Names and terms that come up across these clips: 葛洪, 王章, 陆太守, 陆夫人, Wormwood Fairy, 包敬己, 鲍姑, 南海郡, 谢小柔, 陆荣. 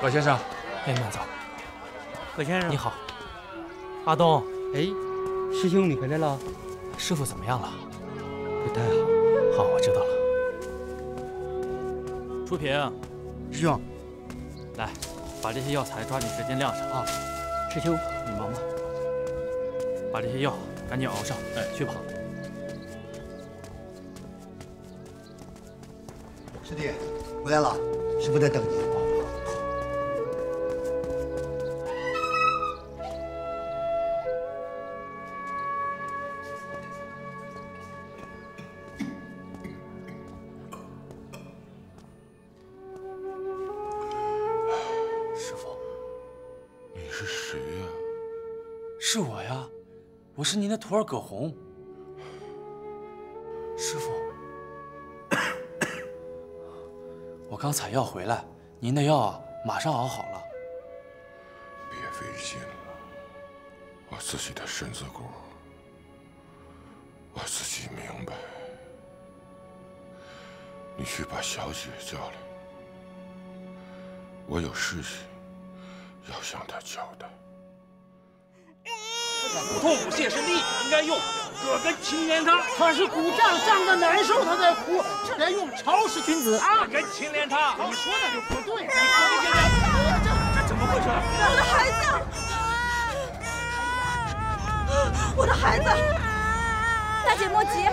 葛先生，哎，慢走。葛先生，你好。阿东，哎，师兄你回来了。师傅怎么样了？不太好。好，我知道了。初平，师兄，来，把这些药材抓紧时间晾上啊。师兄，你忙吧。把这些药赶紧熬上。哎，去吧。 师弟，回来了，师傅在等您。师傅，你是谁呀？是我呀，我是您的徒儿葛洪。师傅。 我刚采药回来，您的药啊，马上熬好了。别费劲了，我自己的身子骨，我自己明白。你去把小姐叫来，我有事情要向她交代。骨痛补泻是立马应该用葛根清连汤，他是骨胀胀的难受，他在哭，这才用潮湿君子啊！葛根清连汤，你说的就不对。这怎么回事？我的孩子，我的孩子，大姐莫急，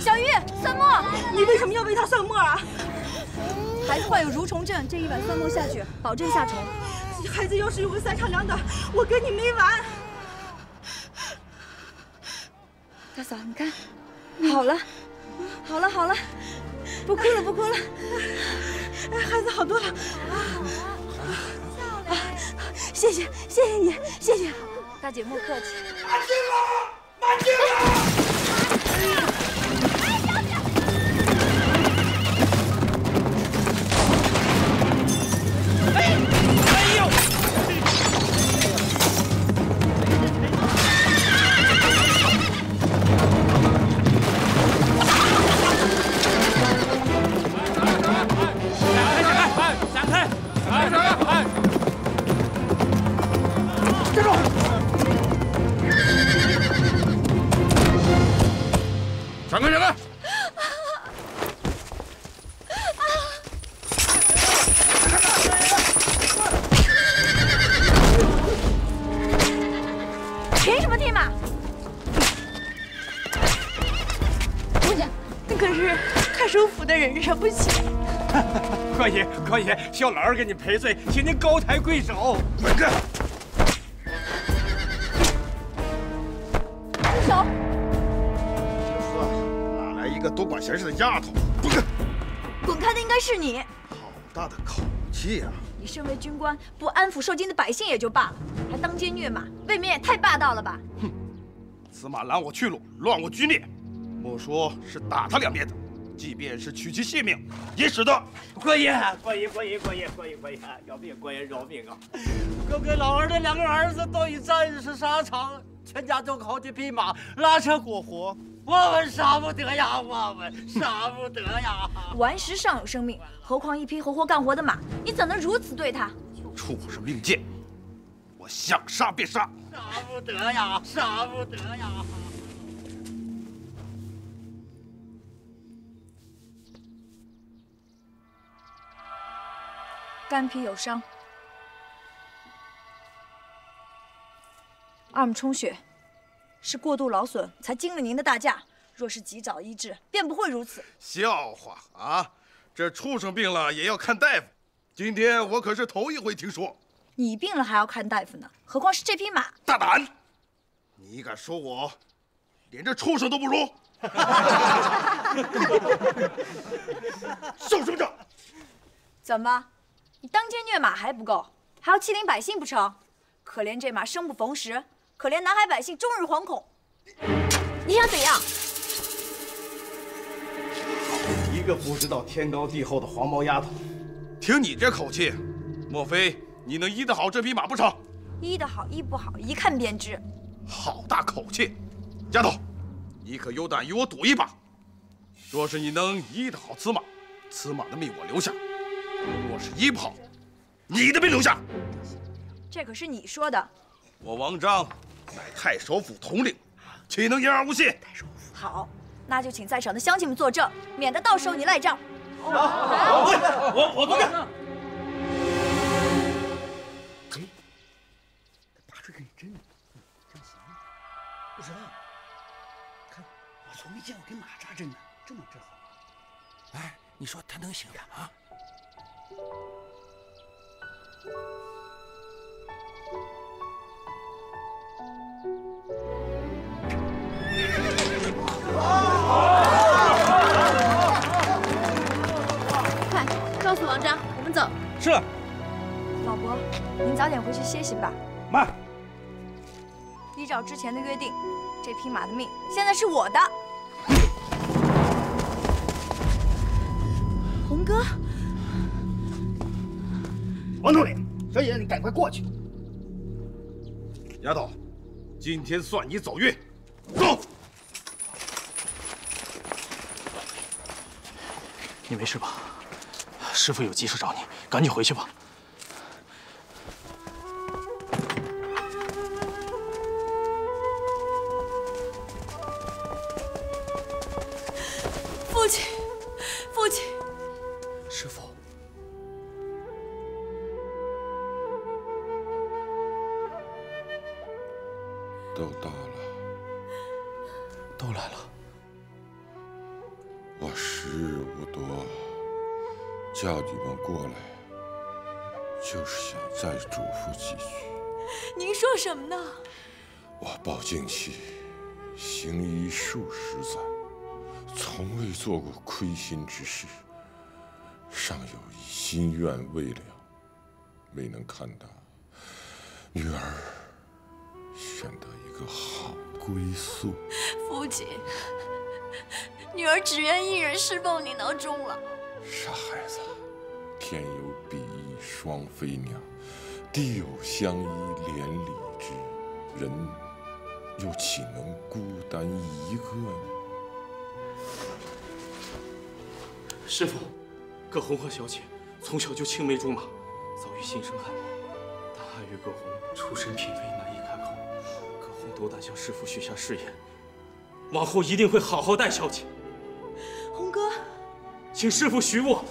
小玉蒜末，你为什么要喂他蒜末啊？孩子患有蠕虫症，这一碗蒜末下去，保证下虫。孩子要是有个三长两短，我跟你没完。 大嫂，你看，好了，好了，好了，不哭了，不哭了，孩子好多了，啊，谢谢，谢谢你，谢谢，大姐莫客气。慢进来，慢进来。哎呦！ 少爷，小老儿给你赔罪，请您高抬贵手。滚开！住手！哪来一个多管闲事的丫头？滚开！滚开的应该是你。好大的口气呀！你身为军官，不安抚受惊的百姓也就罢了，还当街虐马，未免也太霸道了吧？哼！此马拦我去路，乱我军列，莫说是打他两鞭子。 即便是取其性命，也使得。官爷，官爷，官爷，官爷，官爷，官爷，饶命！官爷饶命啊！哥哥，老儿的两个儿子都已战死沙场，全家都好几匹马拉车过活，我们杀不得呀！我们杀不得呀！顽石尚有生命，何况一匹活活干活的马？你怎能如此对他？畜生命贱，我想杀便杀！杀不得呀！杀不得呀！ 肝脾有伤，arm 充血，是过度劳损才惊了您的大驾。若是及早医治，便不会如此。笑话啊！这畜生病了也要看大夫，今天我可是头一回听说。你病了还要看大夫呢，何况是这匹马？大胆！你敢说我连这畜生都不如？受什么着？怎么？ 你当街虐马还不够，还要欺凌百姓不成？可怜这马生不逢时，可怜南海百姓终日惶恐。你想怎样？好一个不知道天高地厚的黄毛丫头！听你这口气，莫非你能医得好这匹马不成？医得好，医不好，一看便知。好大口气！丫头，你可有胆与我赌一把？若是你能医得好此马，此马的命我留下。 若是医不好，你的兵留下。这可是你说的。我王章乃太守府统领，岂能言而无信？好，那就请在场的乡亲们作证，免得到时候你赖账。好，我作证。 不知道，看我从没见过跟马扎针的，这么治好。哎，你说他能行啊？快，告诉王章，我们走。是。老伯，您早点回去歇息吧。慢。 依照之前的约定，这匹马的命现在是我的。红哥，王统领，小野，你赶快过去。丫头，今天算你走运。走。你没事吧？师傅有急事找你，赶紧回去吧。 静气，行医数十载，从未做过亏心之事，尚有一心愿未了，未能看到女儿选得一个好归宿。父亲，女儿只愿一人侍奉你到终老。傻孩子，天有比翼双飞鸟，地有相依连理枝，人 又岂能孤单一个呢？师父，葛洪和小姐从小就青梅竹马，早已心生爱慕。但碍于葛洪出身品位难以开口，葛洪斗胆向师父许下誓言，往后一定会好好待小姐。洪哥，请师父许我。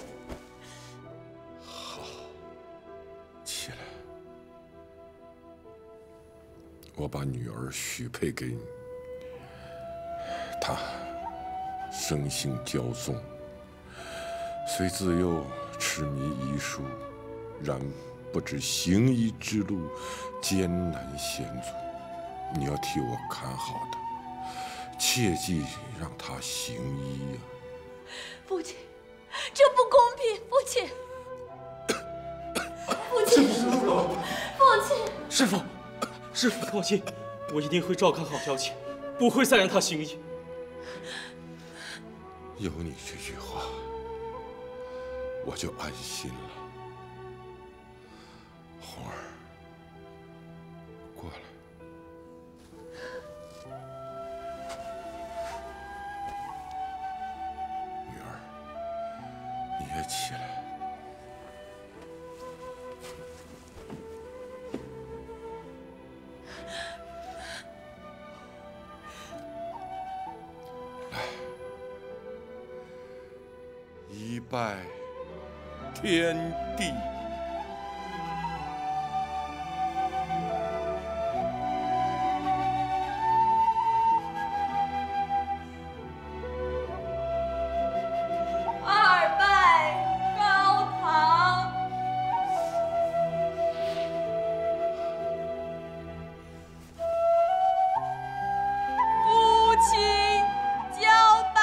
我把女儿许配给你，她生性骄纵，虽自幼痴迷医术，然不知行医之路艰难险阻。你要替我看好她，切记让她行医呀！父亲，这不公平！父亲，父亲，师父，师父。 师父放心，我一定会照看好小姐，不会再让她行医。有你这句话，我就安心了。红儿，过来，女儿，你也起来。 拜天地，二拜高堂。夫妻交拜。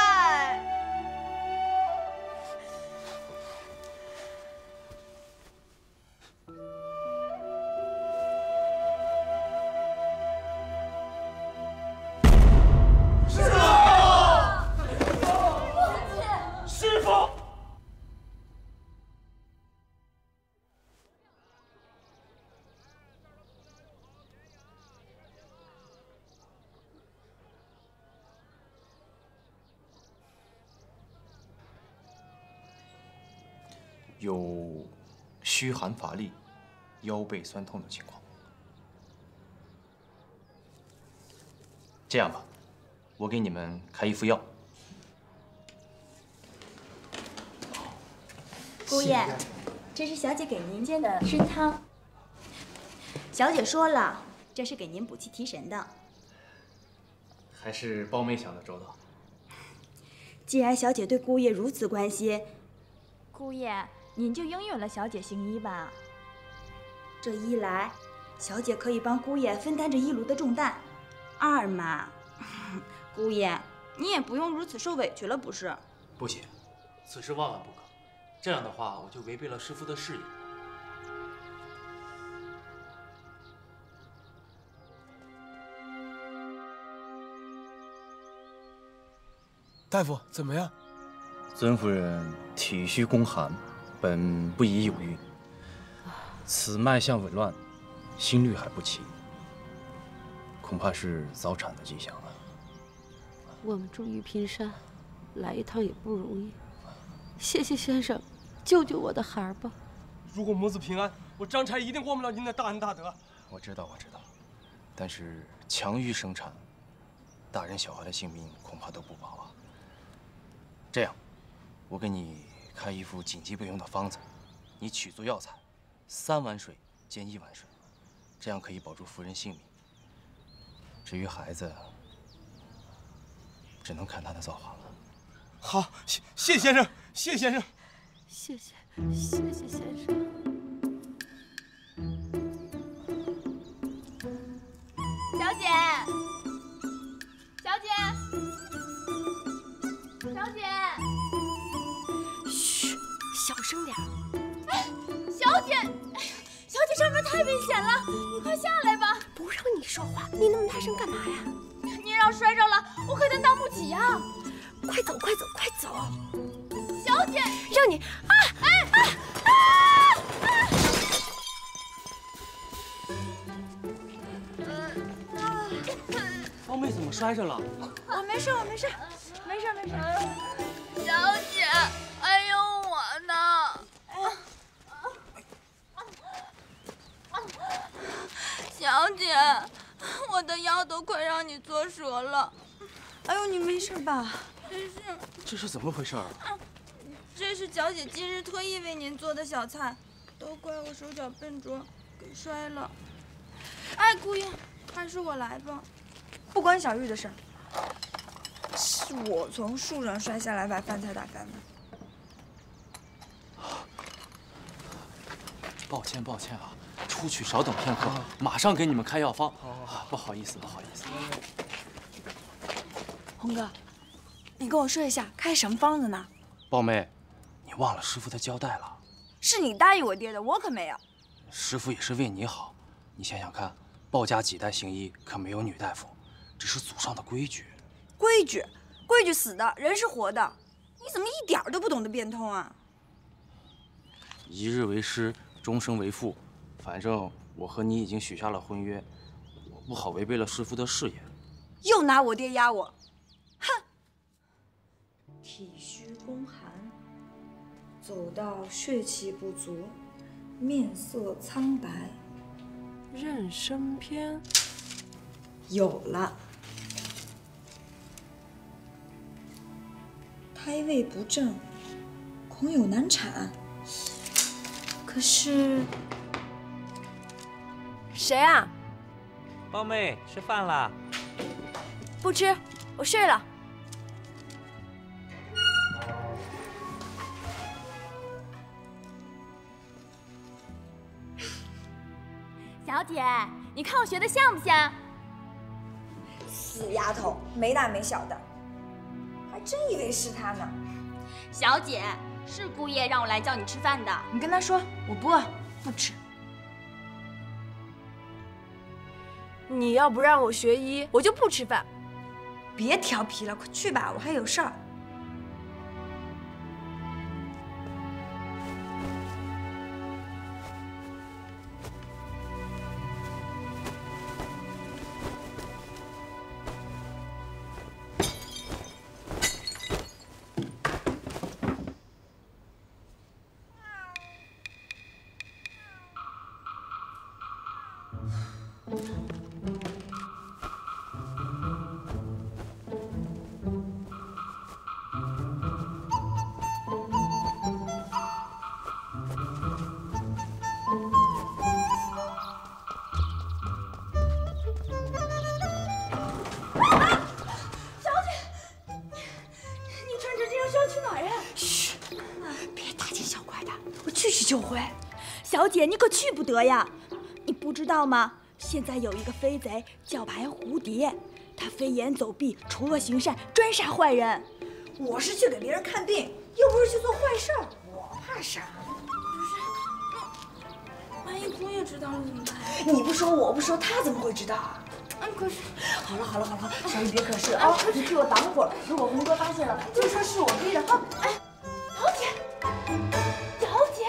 有虚寒乏力，腰背酸痛的情况。这样吧，我给你们开一副药。姑爷，这是小姐给您煎的参汤。小姐说了，这是给您补气提神的。还是包妹想的周到。既然小姐对姑爷如此关心，姑爷您就应允了小姐行医吧。 这一来，小姐可以帮姑爷分担着医炉的重担；二嘛，姑爷你也不用如此受委屈了，不是？不行，此事万万不可。这样的话，我就违背了师父的誓言。大夫怎么样？尊夫人体虚宫寒，本不宜有孕。 此脉象紊乱，心律还不齐，恐怕是早产的迹象了。我们住玉屏山，来一趟也不容易。谢谢先生，救救我的孩儿吧！如果母子平安，我张婵一定忘不了您的大恩大德。我知道，但是强于生产，大人小孩的性命恐怕都不保啊。这样，我给你开一副紧急备用的方子，你取足药材。 3碗水煎1碗水，这样可以保住夫人性命。至于孩子，只能看他的造化了。好，谢先生，谢先生，谢谢先生。小姐，嘘，小声点儿。 小姐，上面太危险了，你快下来吧！不让你说话，你那么大声干嘛呀？你让摔着了，我可担当不起呀！快走！小姐，让你啊！哎哎啊！方妹怎么摔着了？我没事。小姐，哎呦我呢！ 小姐，我的腰都快让你搓折了。哎呦，你没事吧？这是怎么回事啊？这是小姐今日特意为您做的小菜，都怪我手脚笨拙，给摔了。哎，姑爷，还是我来吧。不关小玉的事，是我从树上摔下来把饭菜打翻的。抱歉啊。 出去稍等片刻，马上给你们开药方。不好意思。红哥，你跟我说一下开什么方子呢？胞妹，你忘了师傅的交代了。是你答应我爹的，我可没有。师傅也是为你好，你想想看，鲍家几代行医可没有女大夫，这是祖上的规矩。规矩死的，人是活的，你怎么一点都不懂得变通啊？一日为师，终生为父。 反正我和你已经许下了婚约，我不好违背了师父的誓言。又拿我爹压我，哼！体虚宫寒，走到血气不足，面色苍白，妊娠篇有了，胎位不正，恐有难产。可是。 谁啊？胞妹，吃饭啦？不吃，我睡了。小姐，你看我学的像不像？死丫头，没大没小的，还真以为是她呢。小姐，是姑爷让我来叫你吃饭的，你跟他说我不饿，不吃。 你要不让我学医，我就不吃饭。别调皮了，快去吧，我还有事儿。别大惊小怪的，我去去就回。小姐，你可去不得呀！你不知道吗？现在有一个飞贼叫白蝴蝶，他飞檐走壁，除恶行善，专杀坏人。我是去给别人看病，又不是去做坏事儿，我怕啥？不是，万一姑爷知道了怎么办？你不说，我不说，他怎么会知道啊？ 可是，好了，小雨别可是啊！你替我挡会儿，如果红哥发现了，就说是我逼的。啊，哎，姚姐，姚姐，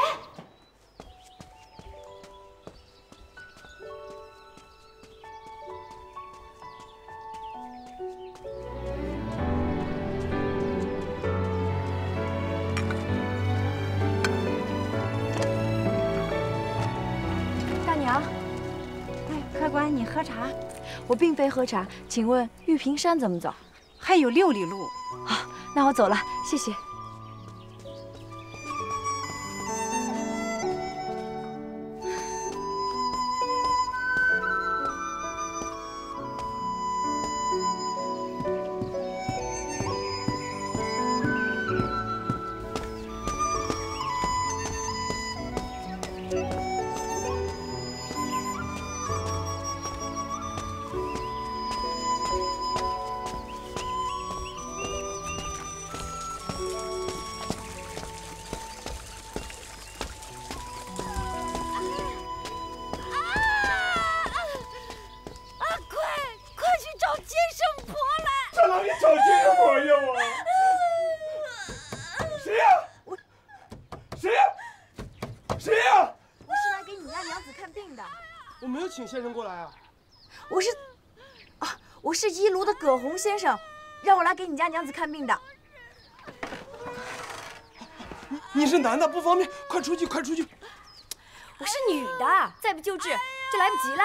大娘，哎，客官，你喝茶。 我并非喝茶，请问玉屏山怎么走？还有6里路。好，那我走了，谢谢。葛洪先生，让我来给你家娘子看病的。你是男的不方便，快出去，快出去！我是女的，再不救治就来不及了。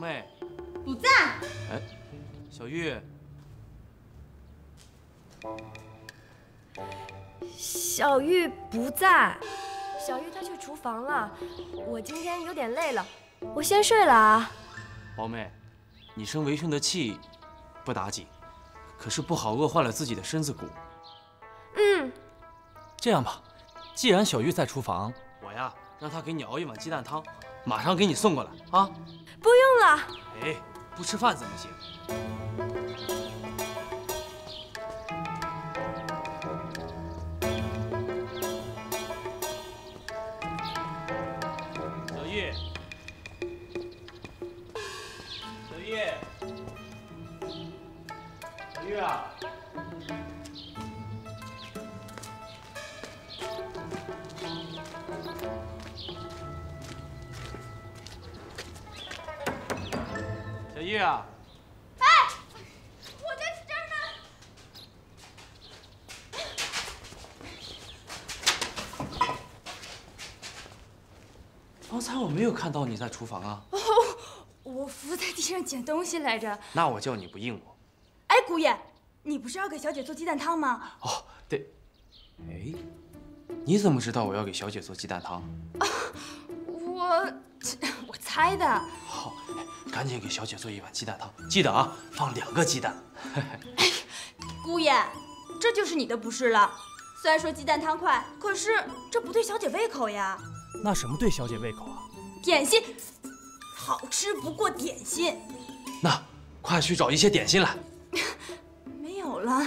妹，你在？哎，小玉，小玉不在，小玉她去厨房了。我今天有点累了，我先睡了啊。宝妹，你生为兄的气不打紧，可是不好饿坏了自己的身子骨。嗯，这样吧，既然小玉在厨房，我呀让她给你熬一碗鸡蛋汤，马上给你送过来啊。 不用了。哎，不吃饭怎么行？小玉，小玉，小玉啊！小玉啊！哎，我在这儿呢。刚才我没有看到你在厨房啊。哦，我扶在地上捡东西来着。那我叫你不应我。哎，姑爷，你不是要给小姐做鸡蛋汤吗？哦，对。哎，你怎么知道我要给小姐做鸡蛋汤？啊，我猜的。好。 赶紧给小姐做一碗鸡蛋汤，记得啊，放2个鸡蛋。哎，姑爷，这就是你的不是了。虽然说鸡蛋汤快，可是这不对小姐胃口呀。那什么对小姐胃口啊？点心，好吃不过点心。那快去找一些点心来。没有了。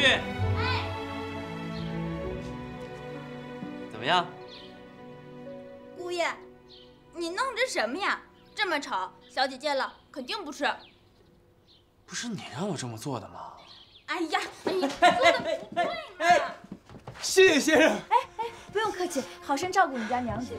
玉，哎，怎么样？姑爷，你弄这什么呀？这么丑，小姐见了肯定不吃。不是你让我这么做的吗？哎呀，你做的不对嘛！谢谢先生。哎，不用客气，好生照顾你家娘子。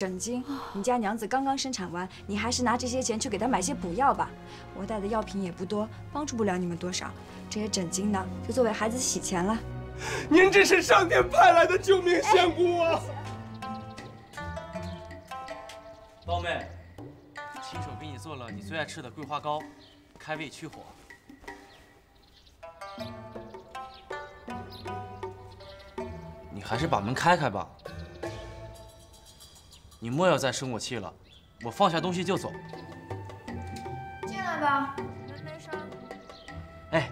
整经，你家娘子刚刚生产完，你还是拿这些钱去给她买些补药吧。我带的药品也不多，帮助不了你们多少。这些整经呢，就作为孩子洗钱了。您这是上天派来的救命仙姑啊！胞妹，亲手给你做了你最爱吃的桂花糕，开胃去火。你还是把门开开吧。 你莫要再生我气了，我放下东西就走。进来吧，门没声。哎，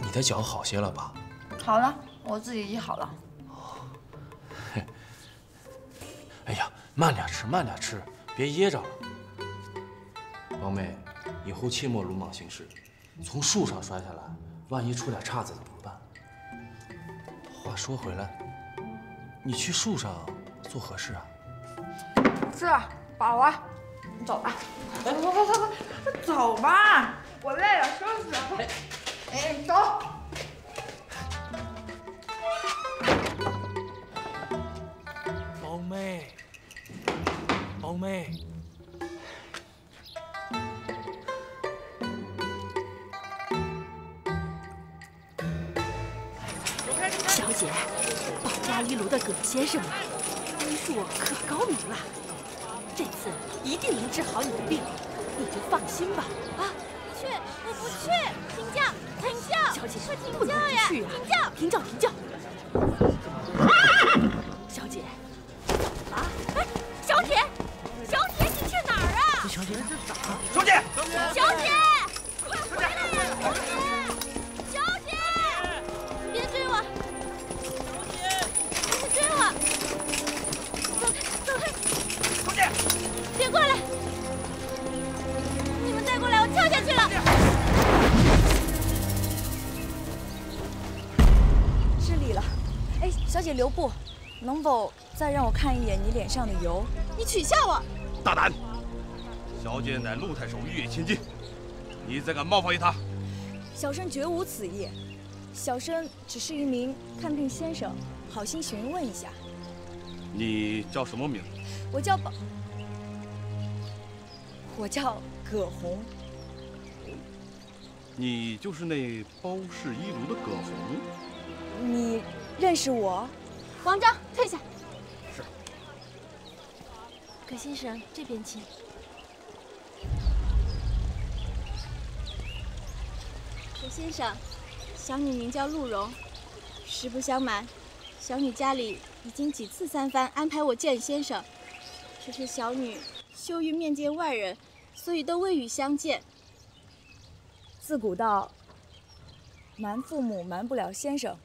你的脚好些了吧？好了，我自己医好了。哎呀，慢点吃，慢点吃，别噎着了。 胞妹，以后切莫鲁莽行事。从树上摔下来，万一出点岔子怎么办？话说回来，你去树上做何事啊？是，保安，你走吧。快，走吧，我累了，休息了。哎，走。胞妹，胞妹。 姐，保家一炉的葛先生啊，医术可高明了，这次一定能治好你的病，你就放心吧。啊，不去，我不去，请教，请教，小姐，不能不去啊，请教，请教，请教。小姐，怎么了？哎，小姐，小姐，你去哪儿啊？小姐，小姐，小姐，快回来呀，小姐！ 别过来！你们再过来，我跳下去了。失礼了。哎，小姐留步，能否再让我看一眼你脸上的油？你取笑我！大胆！小姐乃陆太守玉野千金，你再敢冒犯于她，小生绝无此意。小生只是一名看病先生，好心询问一下。你叫什么名？我叫宝。 我叫葛红，你就是那包氏一炉的葛红，你认识我？王章，退下。是。葛先生这边请。葛先生，小女名叫陆荣，实不相瞒，小女家里已经几次三番安排我见先生，只是小女。 羞于面见外人，所以都未与相见。自古道，瞒父母瞒不了先生。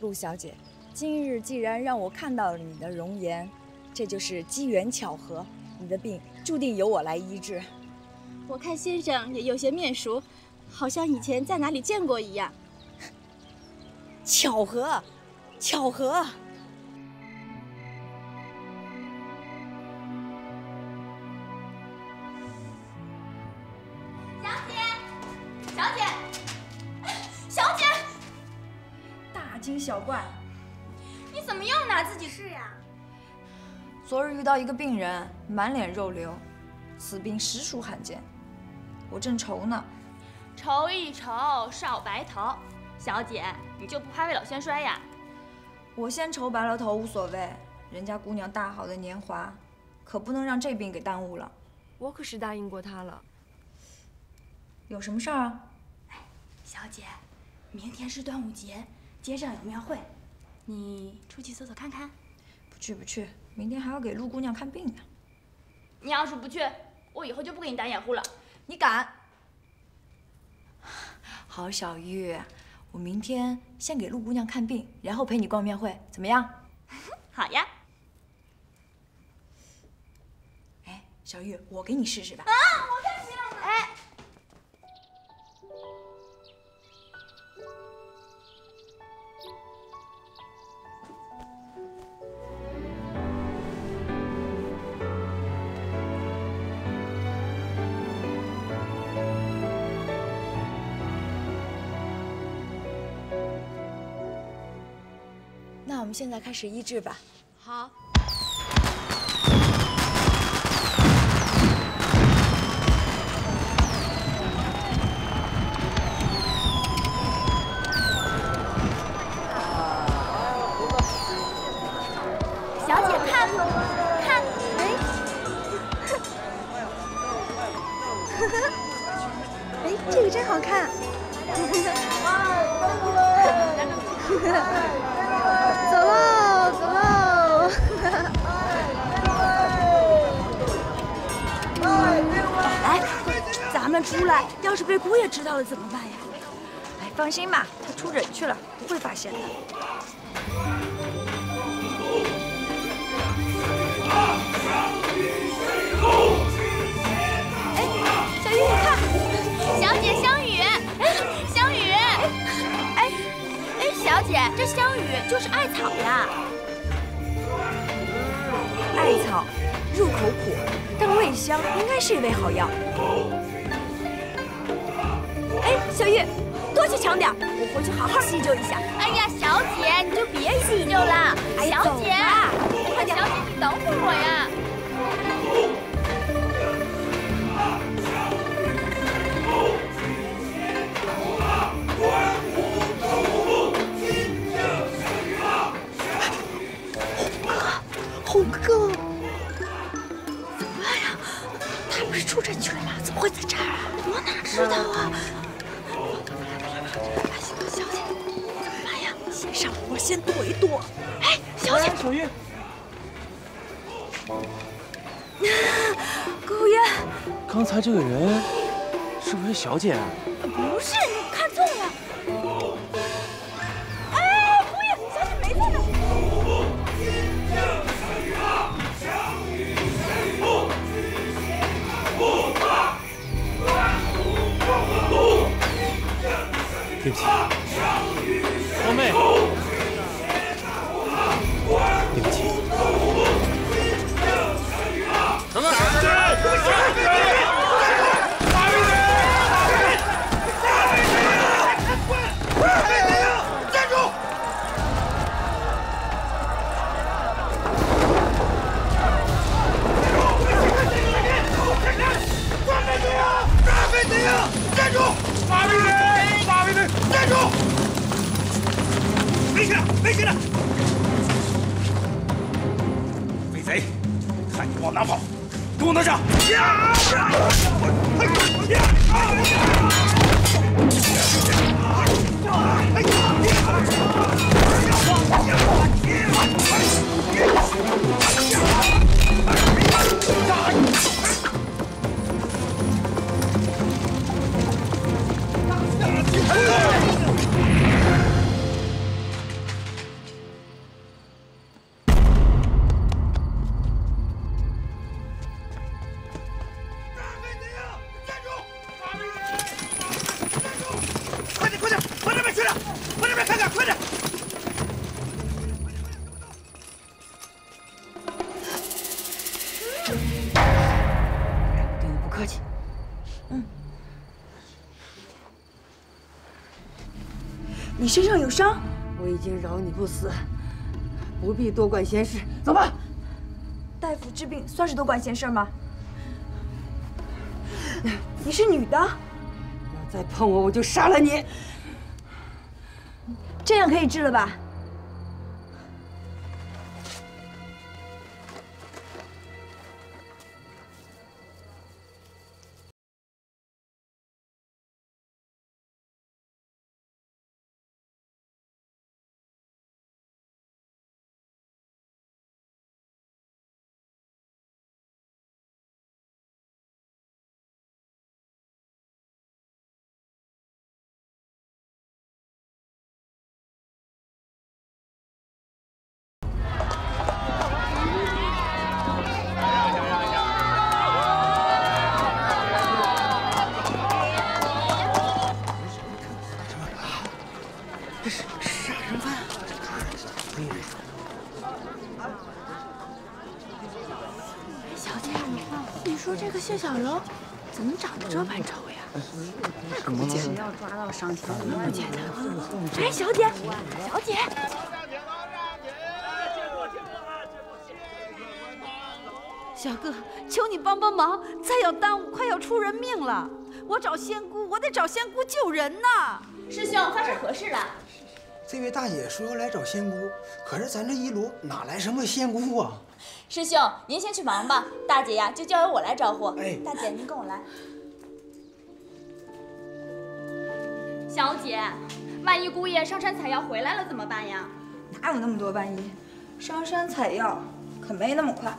陆小姐，今日既然让我看到了你的容颜，这就是机缘巧合。你的病注定由我来医治。我看先生也有些面熟，好像以前在哪里见过一样。巧合，巧合。 小怪，你怎么又拿自己试呀？昨日遇到一个病人，满脸肉瘤，此病实属罕见。我正愁呢，愁一愁，少白头。小姐，你就不怕未老先衰呀？我先愁白了头无所谓，人家姑娘大好的年华，可不能让这病给耽误了。我可是答应过她了。有什么事儿啊？小姐，明天是端午节。 街上有庙会，你出去搜搜看看。不不去，明天还要给陆姑娘看病呢。你要是不去，我以后就不给你打掩护了。你敢？好，小玉，我明天先给陆姑娘看病，然后陪你逛庙会，怎么样？好呀。哎，小玉，我给你试试吧。啊，我看谁了？哎。 我们现在开始医治吧。好。小姐看看，哎，哎，这个真好看。走喽，走喽！哎，咱们出来，要是被姑爷知道了怎么办呀？哎，放心吧，他出诊去了，不会发现的。哎，小雨，你看，小姐湘雨，湘雨。 小姐，这香雨就是艾草呀。艾草入口苦，但味香，应该是一味好药。哎，小玉，多去抢点，我回去好好细究一下。哎呀，小姐，你就别细究了。小姐，快点，小姐，你等会我呀。 哥，怎么办呀？他不是出诊去了吗？怎么会在这儿啊？我哪知道啊！小姐，怎么办呀？先上坡，先躲一躲。哎，小姐，小玉，顾爷，刚才这个人是不是小姐啊？不是，你看错了。哎，顾爷，小姐没在这。 对不起，小妹，对不起。等等，大妹子，大妹子，站住！站住！大妹子。 站住！没事的，没事的。飞贼，看你往哪跑！给我拿下！你身上有伤，我已经饶你不死，不必多管闲事。走吧。大夫治病算是多管闲事吗？你是女的，要再碰我，我就杀了你。这样可以治了吧？这是杀人犯！小姐，你说这个谢小柔怎么长得这般丑呀？那可不简单，要抓到上刑，那不简单。哎，小姐，小姐。 小哥，求你帮帮忙！再要耽误，快要出人命了。我找仙姑，我得找仙姑救人呐！师兄，发生何事了？这位大姐说要来找仙姑，可是咱这一路哪来什么仙姑啊？师兄，您先去忙吧，大姐呀，就交由我来招呼。哎，大姐，您跟我来。小姐，万一姑爷上山采药回来了怎么办呀？哪有那么多万一？上山采药可没那么快。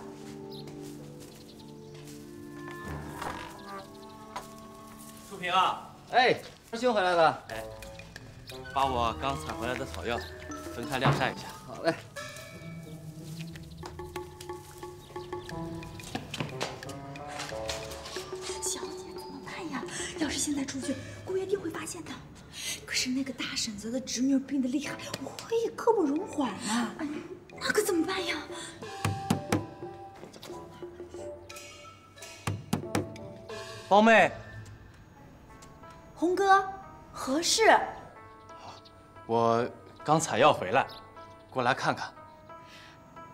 素萍啊，哎，师兄回来了，哎，把我刚采回来的草药分开晾晒一下。好嘞。小姐怎么办呀？要是现在出去，姑爷定会发现的。可是那个大婶子的侄女病得厉害，我怀疑刻不容缓啊。哎，那可怎么办呀？ 胞妹，红哥，何事？我刚采药回来，过来看看。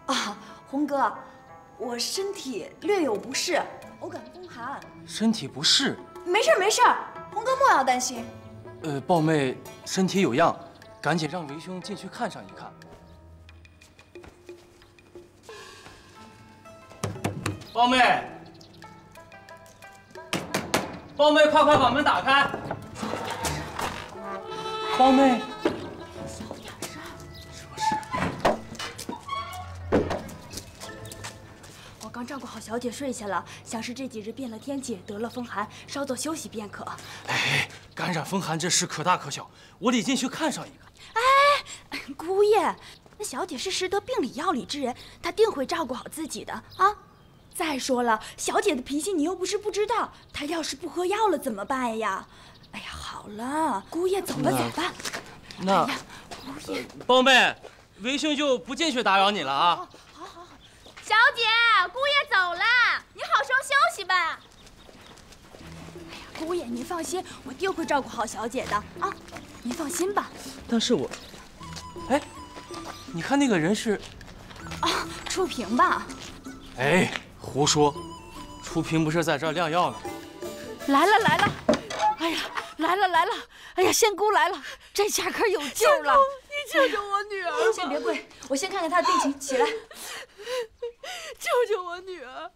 啊，红哥，我身体略有不适，偶感风寒。身体不适？没事没事，红哥莫要担心。胞妹身体有恙，赶紧让为兄进去看上一看。胞妹。 胞妹，快快把门打开！胞妹，小点声！什么事？我刚照顾好小姐睡下了，想是这几日变了天气，得了风寒，稍作休息便可。哎，感染风寒这事可大可小，我得进去看上一看。哎，姑爷，那小姐是识得病理药理之人，她定会照顾好自己的啊。 再说了，小姐的脾气你又不是不知道，她要是不喝药了怎么办呀？哎呀，好了，姑爷走吧走吧。那，姑爷，胞妹，为兄就不进去打扰你了啊。好，好，好。小姐，姑爷走了，你好生休息吧。哎呀，姑爷您放心，我定会照顾好小姐的啊，您放心吧。但是我，哎，你看那个人是，啊，楚平吧？哎。 胡说，楚平不是在这儿晾药呢。来了来了，哎呀，来了来了，哎呀，仙姑来了，这下可有救了。仙姑，你救救我女儿！先别跪，我先看看她的病情。起来，救救我女儿！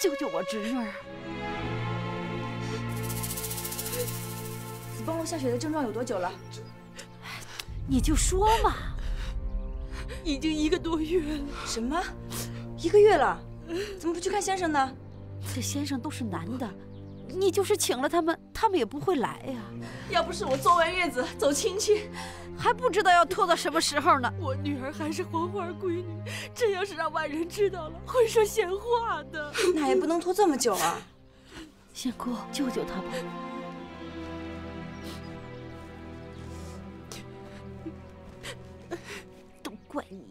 救救我侄女儿！子宫颅下血的症状有多久了？你就说嘛。 已经1个多月了。什么？1个月了？怎么不去看先生呢？这先生都是男的，你就是请了他们，他们也不会来呀。要不是我坐完月子走亲戚，还不知道要拖到什么时候呢。我女儿还是黄花闺女，这要是让外人知道了，会说闲话的。那也不能拖这么久啊！仙姑，救救她吧。 怪你！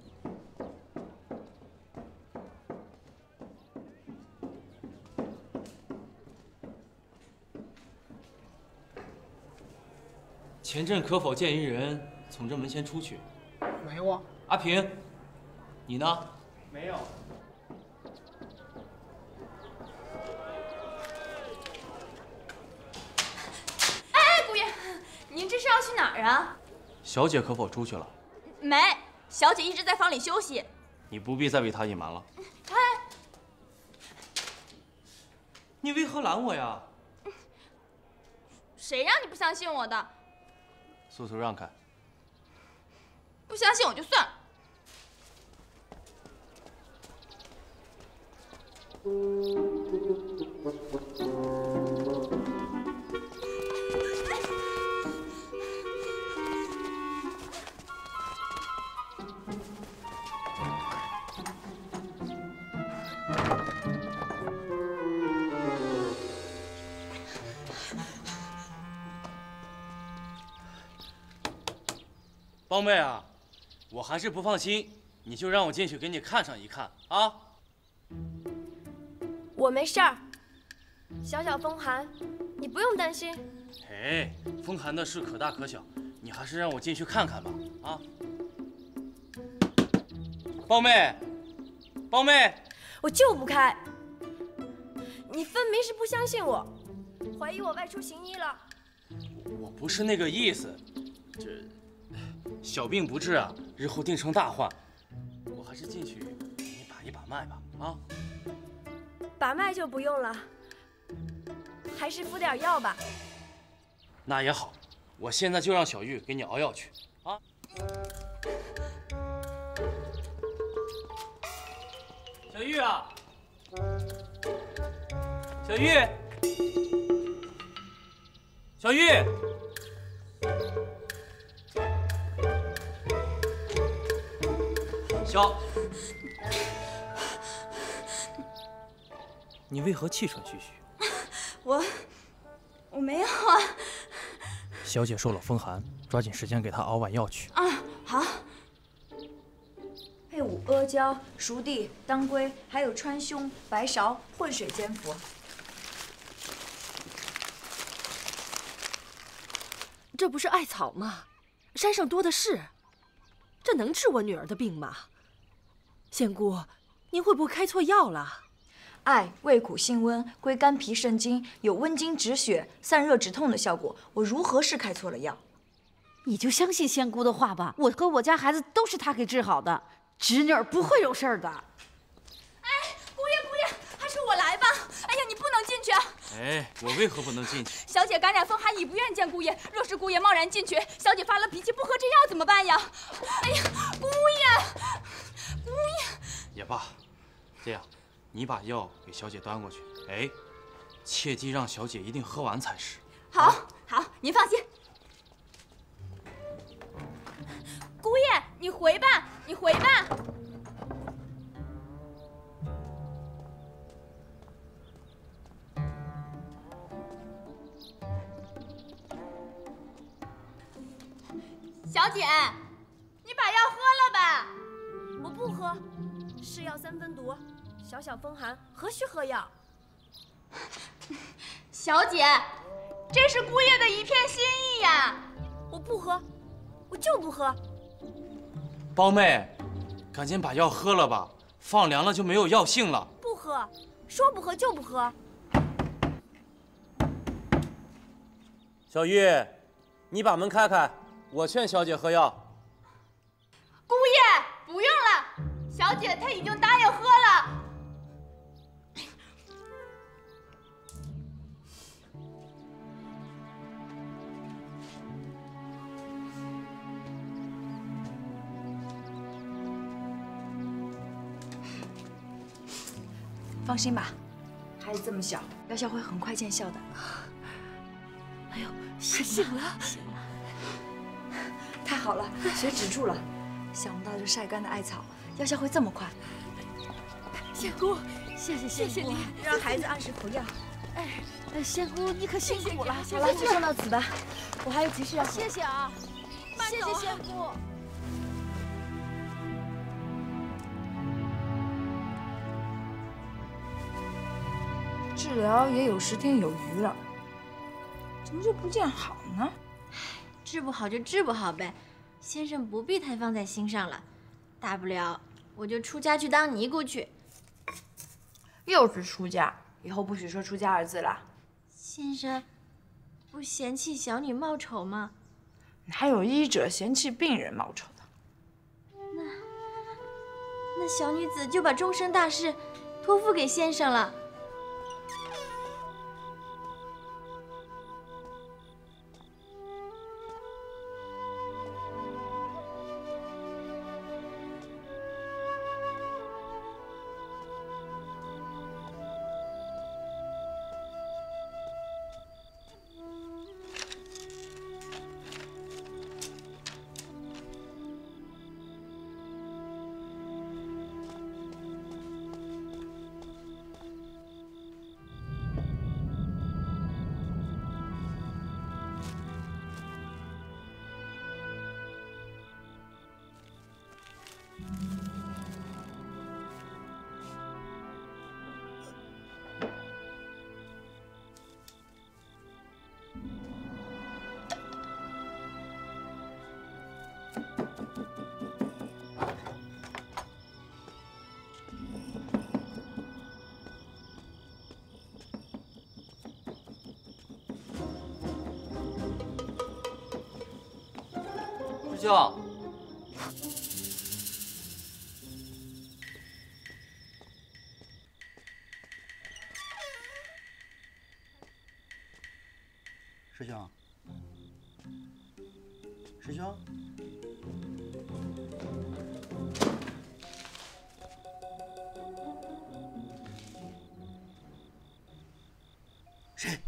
前阵可否见一人从这门前出去？没有啊。阿平，你呢？没有。哎，姑爷，您这是要去哪儿啊？小姐可否出去了？没。 小姐一直在房里休息，你不必再为她隐瞒了。哎，你为何拦我呀？谁让你不相信我的？速速让开！不相信我就算了。包妹啊，我还是不放心，你就让我进去给你看上一看啊。我没事儿，小小风寒，你不用担心。哎，风寒的事可大可小，你还是让我进去看看吧啊。包妹，包妹，我就不开。 你分明是不相信我，怀疑我外出行医了。我不是那个意思，这小病不治啊，日后定成大患。我还是进去给你把一把脉吧，啊？把脉就不用了，还是敷点药吧。那也好，我现在就让小玉给你熬药去，啊？ 小玉啊！ 小玉，小玉，你为何气喘吁吁？我没有啊。小姐受了风寒，抓紧时间给她熬碗药去。啊，好。配伍阿胶、熟地、当归，还有川芎、白芍，混水煎服。 这不是艾草吗？山上多的是，这能治我女儿的病吗？仙姑，您会不会开错药了？艾味苦性温，归肝脾肾经，有温经止血、散热止痛的效果。我如何是开错了药？你就相信仙姑的话吧。我和我家孩子都是她给治好的，侄女儿不会有事儿的。哎，姑爷姑爷，还是我来吧。哎呀，你不能进去啊！ 哎，我为何不能进去？小姐感染风寒，已不愿见姑爷。若是姑爷贸然进去，小姐发了脾气不喝这药怎么办呀？哎呀，姑爷，姑爷！也罢，这样，你把药给小姐端过去。哎，切记让小姐一定喝完才是。好，好，您放心。姑爷，你回吧，你回吧。 小姐，你把药喝了吧？我不喝，是药三分毒，小小风寒何须喝药？小姐，这是姑爷的一片心意呀！我不喝，我就不喝。包妹，赶紧把药喝了吧，放凉了就没有药性了。不喝，说不喝就不喝。小玉，你把门开开。 我劝小姐喝药。姑爷，不用了，小姐她已经答应喝了。放心吧，孩子这么小，药效会很快见效的。哎呦，醒了。 太好了，血止住了。想不到这晒干的艾草药效会这么快。仙姑，谢谢你，让孩子按时服药。哎，仙姑你可辛苦了。好了，就说到此吧，我还有急事要。谢谢啊，谢谢仙姑。治疗也有10天有余了，怎么就不见好呢？ 治不好就治不好呗，先生不必太放在心上了。大不了我就出家去当尼姑去。又是出家，以后不许说出家二字了。先生，不嫌弃小女貌丑吗？哪有医者嫌弃病人貌丑的？那小女子就把终身大事托付给先生了。叫？师兄，师兄，谁？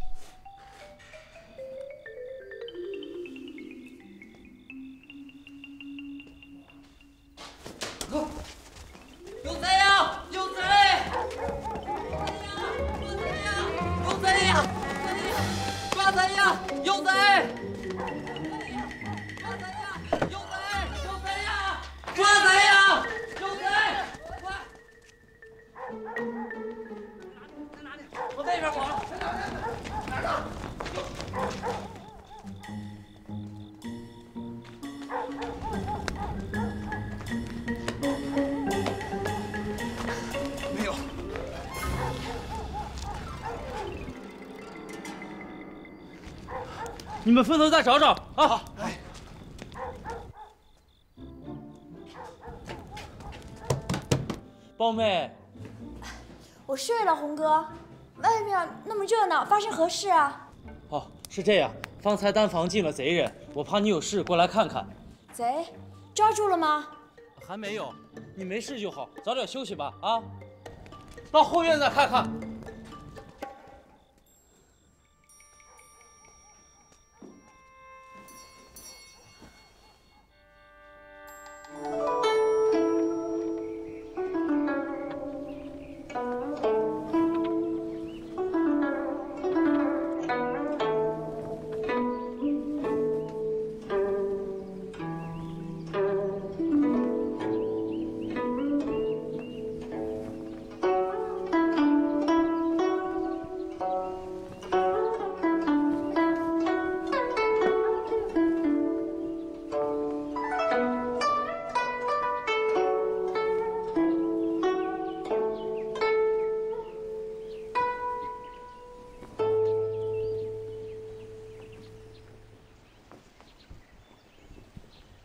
你们分头再找找啊！好，哎，胞妹，我睡了，红哥，外面那么热闹，发生何事啊？哦，是这样，方才单房进了贼人，我怕你有事，过来看看。贼，抓住了吗？还没有，你没事就好，早点休息吧。啊，到后院再看看。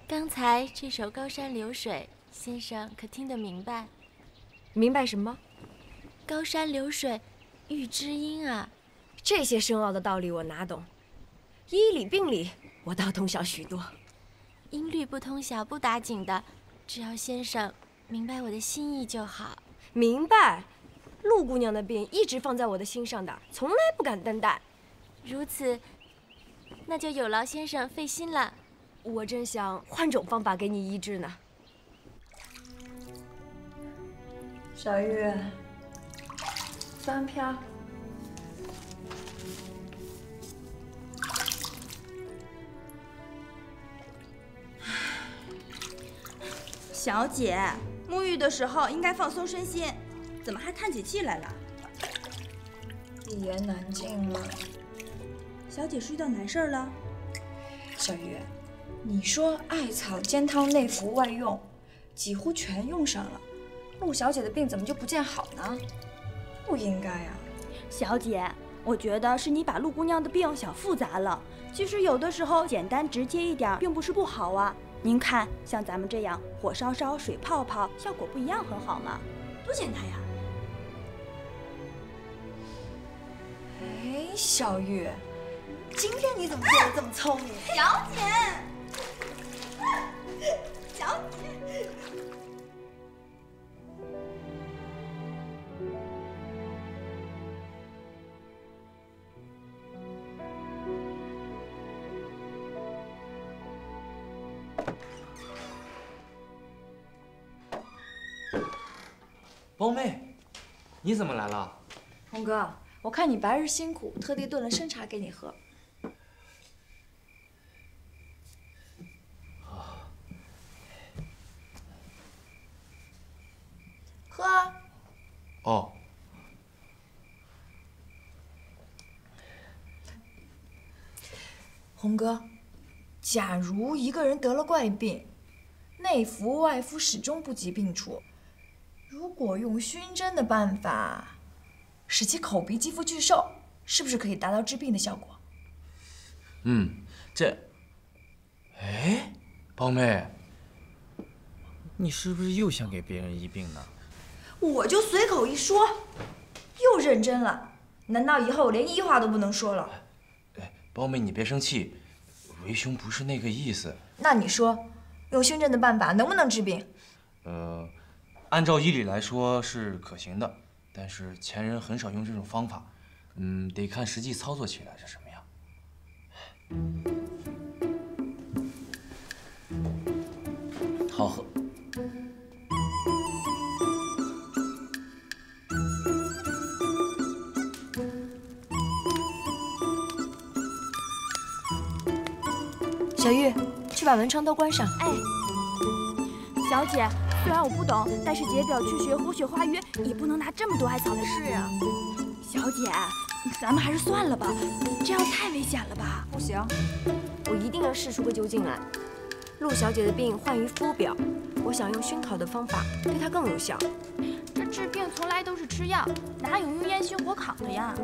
刚才这首《高山流水》，先生可听得明白？明白什么？高山流水，玉知音啊！这些深奥的道理我哪懂？医理病理我倒通晓许多。音律不通晓不打紧的，只要先生明白我的心意就好。明白。陆姑娘那病一直放在我的心上的，从来不敢担待。如此，那就有劳先生费心了。 我真想换种方法给你医治呢。小玉，三片。小姐，沐浴的时候应该放松身心，怎么还叹起气来了？一言难尽嘛。小姐是遇到难事儿了？小玉。 你说艾草煎汤内服外用，几乎全用上了，陆小姐的病怎么就不见好呢？不应该呀、啊，小姐，我觉得是你把陆姑娘的病想复杂了。其实有的时候简单直接一点，并不是不好啊。您看，像咱们这样火烧烧、水泡泡，效果不一样，很好嘛，多简单呀！哎，小玉，今天你怎么变得这么聪明？小姐。 小姐，胞妹，你怎么来了？红哥，我看你白日辛苦，特地炖了参茶给你喝。 喝啊！哦，红哥，假如一个人得了怪病，内服外敷始终不及病处，如果用熏蒸的办法，使其口鼻肌肤俱瘦，是不是可以达到治病的效果？嗯，这，哎。胞妹，你是不是又想给别人医病呢？我就随口一说，又认真了。难道以后我连医话都不能说了？哎，胞妹，你别生气，为兄不是那个意思。那你说，用熏针的办法能不能治病？按照医理来说是可行的，但是前人很少用这种方法。得看实际操作起来是什么样。好喝。小玉，去把门窗都关上。哎，小姐。 虽然我不懂，但是姐表去学活血化瘀，也不能拿这么多艾草来试啊。小姐，咱们还是算了吧，这样太危险了吧？不行，我一定要试出个究竟来。陆小姐的病患于肤表，我想用熏烤的方法对她更有效。这治病从来都是吃药，哪有用烟熏火烤的呀？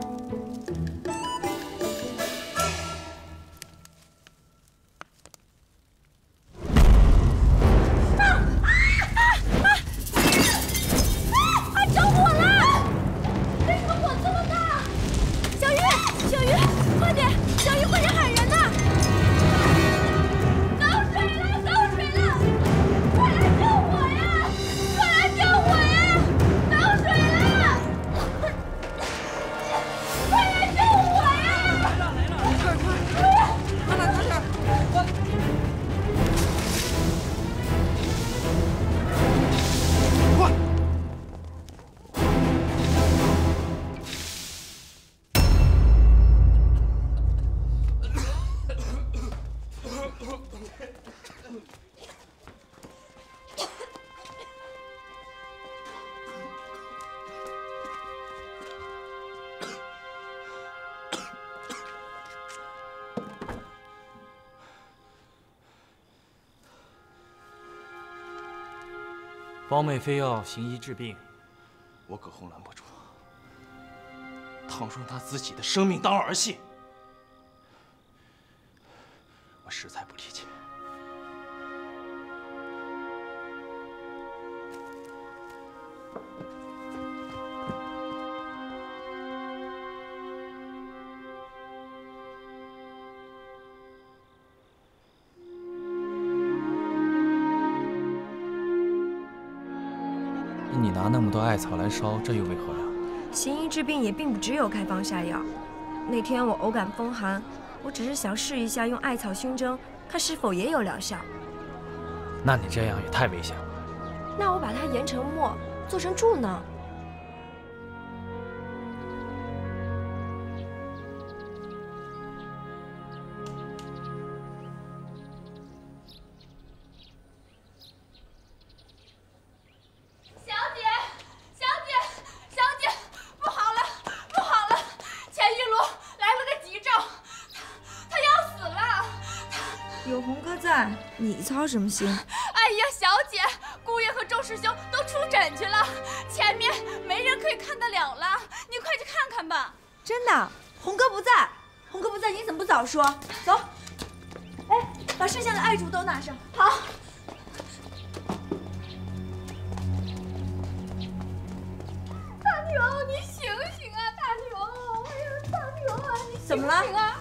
胞妹非要行医治病，我可红蓝不住。倘若拿自己的生命当儿戏，我实在不理解。拿那么多艾草来烧，这又为何呀？行医治病也并不只有开方下药。那天我偶感风寒，我只是想试一下用艾草熏蒸，看是否也有疗效。那你这样也太危险了。那我把它研成末，做成柱呢？你操什么心？哎呀，小姐，顾月和周师兄都出诊去了，前面没人可以看得了了，你快去看看吧。真的，红哥不在，红哥不在，你怎么不早说？走，哎，把剩下的艾柱都拿上。好。大牛，你醒醒啊，大牛！哎呀，大牛啊，你醒醒啊！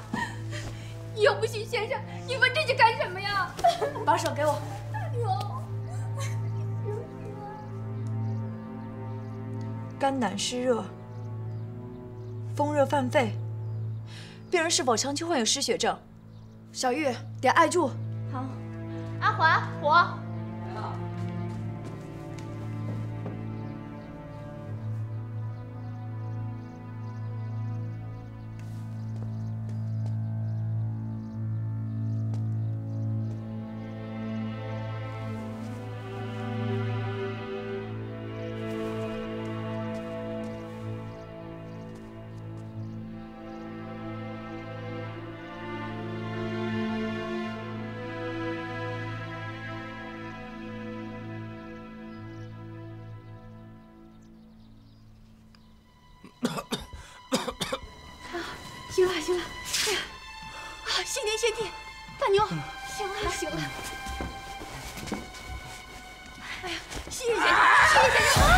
你又不信先生，你问这些干什么呀？把手给我。大牛，肝胆湿热、风热犯肺，病人是否长期患有失血症？小玉，点艾柱。好。阿华，火。 行了行了，哎呀，啊，谢天谢地，大牛，行了行了。谢谢先生，谢谢先生。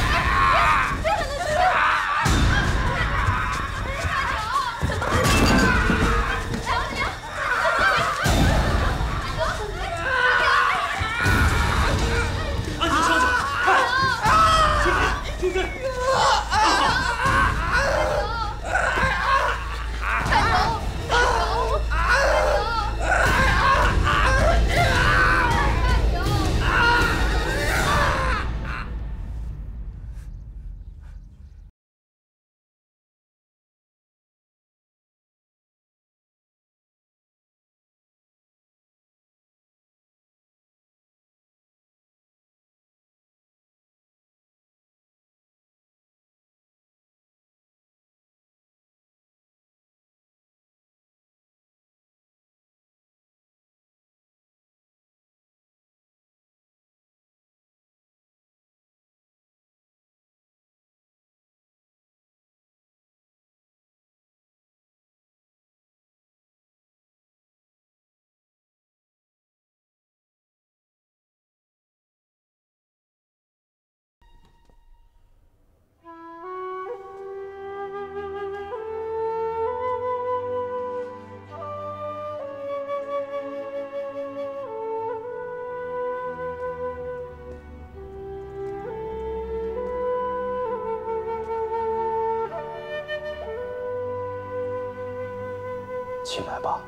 起来吧，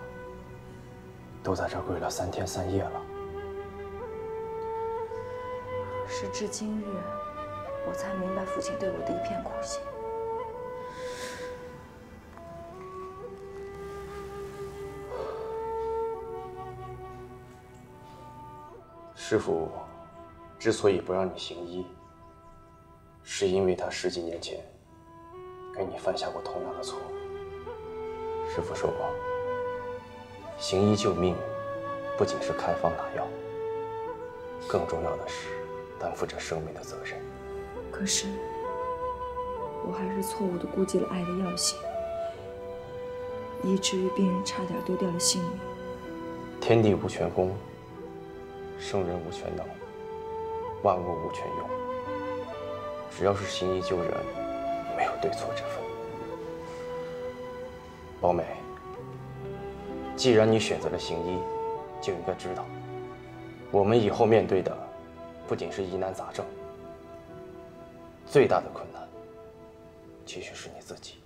都在这跪了3天3夜了。时至今日，我才明白父亲对我的一片苦心。师父之所以不让你行医，是因为他10几年前跟你犯下过同样的错误。师父说过。 行医救命，不仅是开方拿药，更重要的是担负着生命的责任。可是，我还是错误地估计了爱的药性，以至于病人差点丢掉了性命。天地无全功，圣人无全能，万物无全用。只要是行医救人，没有对错之分。宝美。 既然你选择了行医，就应该知道，我们以后面对的不仅是疑难杂症，最大的困难其实是你自己。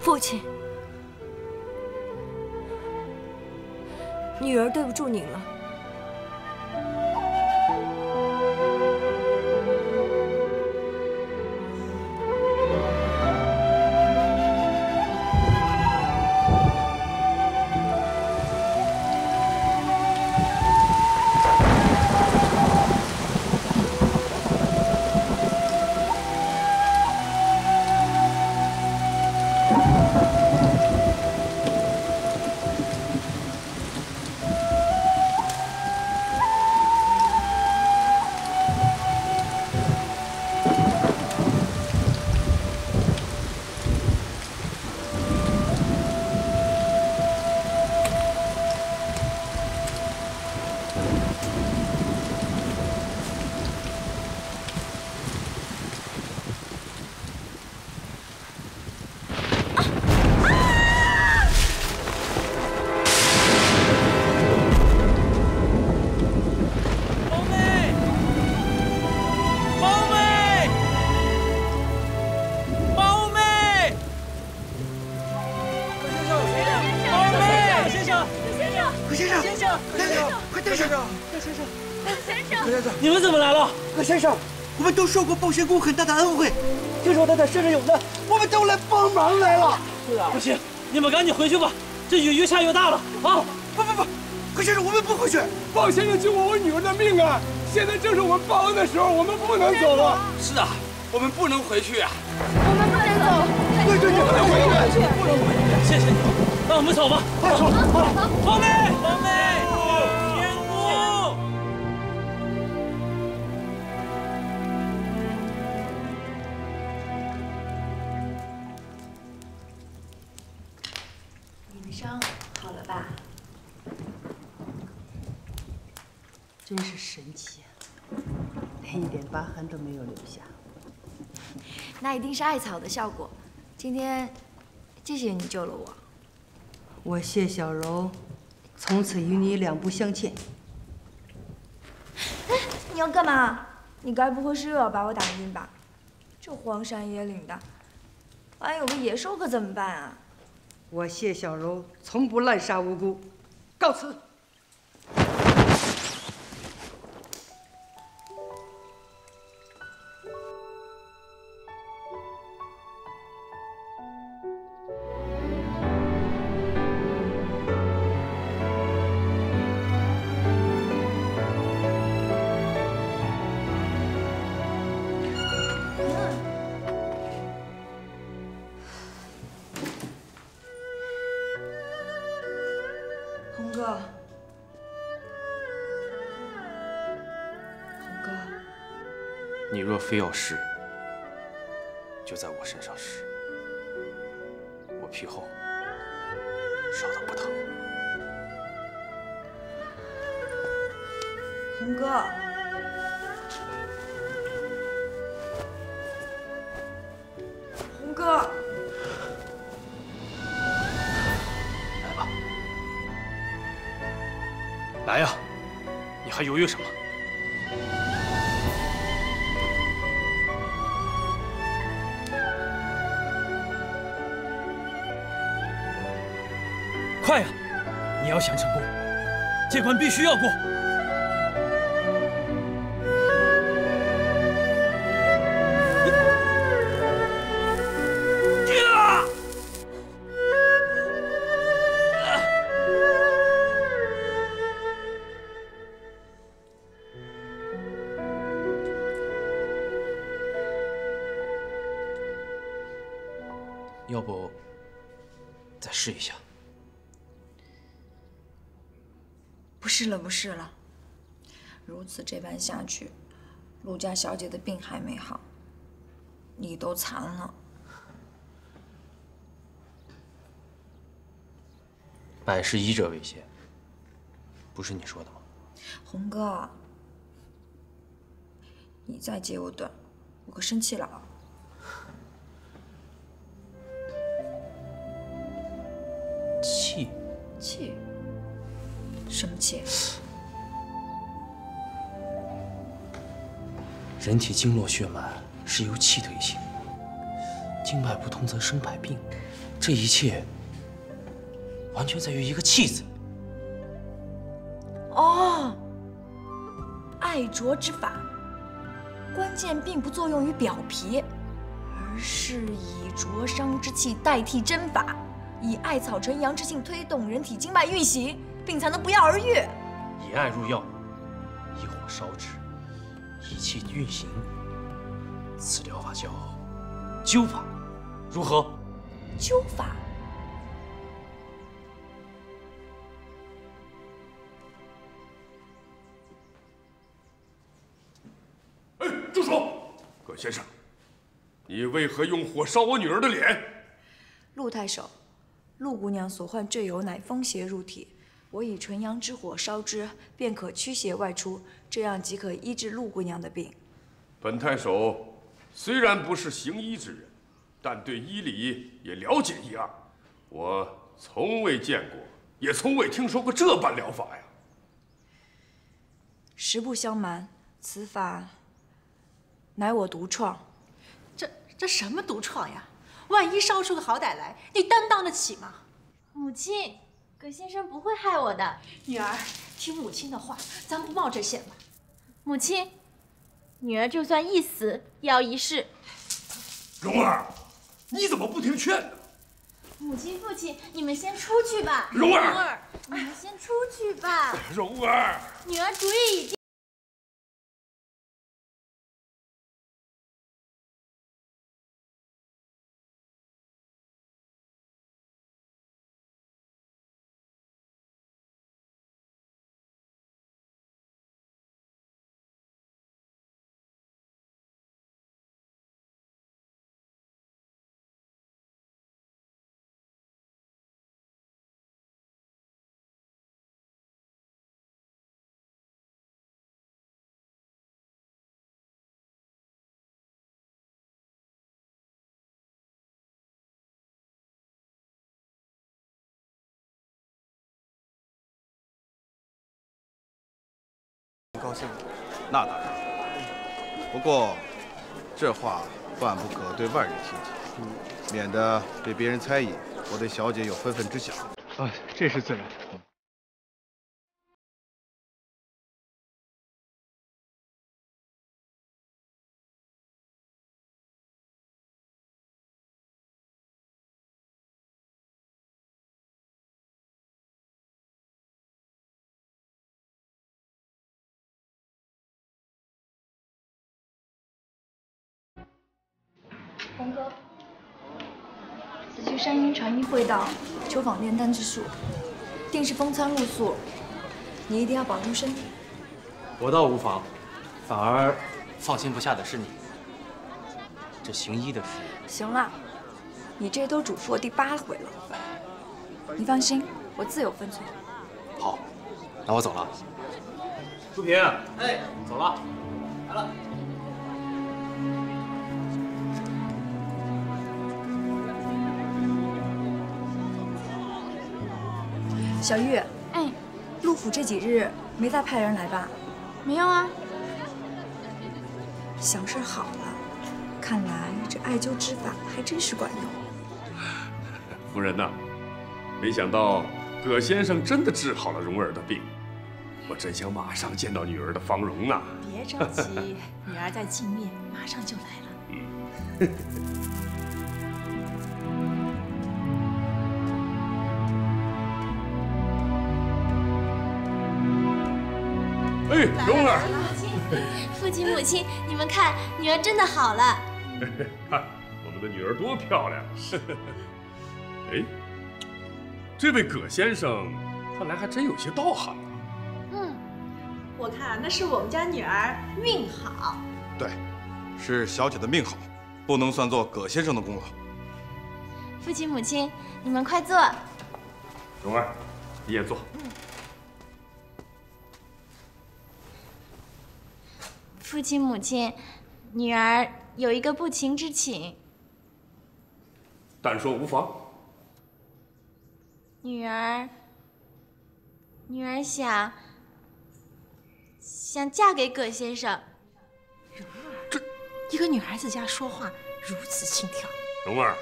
父亲，女儿对不住您了。 受过报仙宫很大的恩惠，听说他在深圳有难，我们都来帮忙来了。不行，你们赶紧回去吧，这雨越下越大了啊！不，何先生，我们不回去。鲍先生救过我女儿的命啊！现在正是我们报恩的时候，我们不能走了。是啊，我们不能回去啊！我们不能走。对，不能回去，不能回去。谢谢你们，那我们走吧。走，好，妹。真是神奇啊，连一点疤痕都没有留下。那一定是艾草的效果。今天谢谢你救了我。我谢小柔，从此与你两不相欠。哎，你要干嘛？你该不会是又要把我打晕吧？这荒山野岭的，万一有个野兽可怎么办啊？ 我谢小柔从不滥杀无辜，告辞。非要试，就在我身上试。我皮厚，烧得不疼。红哥，红哥，来吧，来呀！你还犹豫什么？ 快呀！你要想成功，这关必须要过。要不，再试一下。 不是了，不是了。如此这般下去，陆家小姐的病还没好，你都残了。百是医者为先，不是你说的吗？红哥，你再揭我短，我可生气了啊！气气。 什么气？人体经络血脉是由气推行，经脉不通则生百病，这一切完全在于一个“气”字。哦，艾灸之法，关键并不作用于表皮，而是以灼伤之气代替针法，以艾草纯阳之性推动人体经脉运行。 病才能不药而愈。以艾入药，以火烧之，以气运行。此疗法叫灸法，如何？灸法。哎，住手！葛先生，你为何用火烧我女儿的脸？陆太守，陆姑娘所患赘疣乃风邪入体。 我以纯阳之火烧之，便可驱邪外出，这样即可医治陆姑娘的病。本太守虽然不是行医之人，但对医理也了解一二。我从未见过，也从未听说过这般疗法呀。实不相瞒，此法乃我独创。这什么独创呀？万一烧出个好歹来，你担当得起吗？母亲。 葛先生不会害我的，女儿，听母亲的话，咱不冒这险吧。母亲，女儿就算一死，也要一世。蓉儿，你怎么不听劝呢？母亲、父亲，你们先出去吧。蓉儿，你们先出去吧。蓉儿，女儿主意已定。高兴。那当然，不过这话万不可对外人听见，免得被别人猜疑我对小姐有非分之想。啊，这是自然。 洪哥，此去山阴传医会道，求访炼丹之术，定是风餐露宿，你一定要保重身体。我倒无妨，反而放心不下的是你。这行医的事……行了，你这都嘱咐我第8回了。你放心，我自有分寸。好，那我走了。淑萍，哎，走了，来了。 小玉，哎，陆府这几日没再派人来吧？没有啊。想事好了，看来这艾灸之法还真是管用。夫人呐，没想到葛先生真的治好了蓉儿的病，我真想马上见到女儿的芳容啊！别着急，女儿在晋面，马上就来了。嗯。 哎，蓉儿，父亲母亲，你们看，女儿真的好了。看，我们的女儿多漂亮！哎，这位葛先生，看来还真有些道行啊。嗯，我看那是我们家女儿命好。对，是小姐的命好，不能算作葛先生的功劳。父亲母亲，你们快坐。蓉儿，你也坐。嗯。 父亲母亲，女儿有一个不情之请。但说无妨。女儿想嫁给葛先生。蓉儿，这一个女孩子家说话如此轻佻。蓉儿，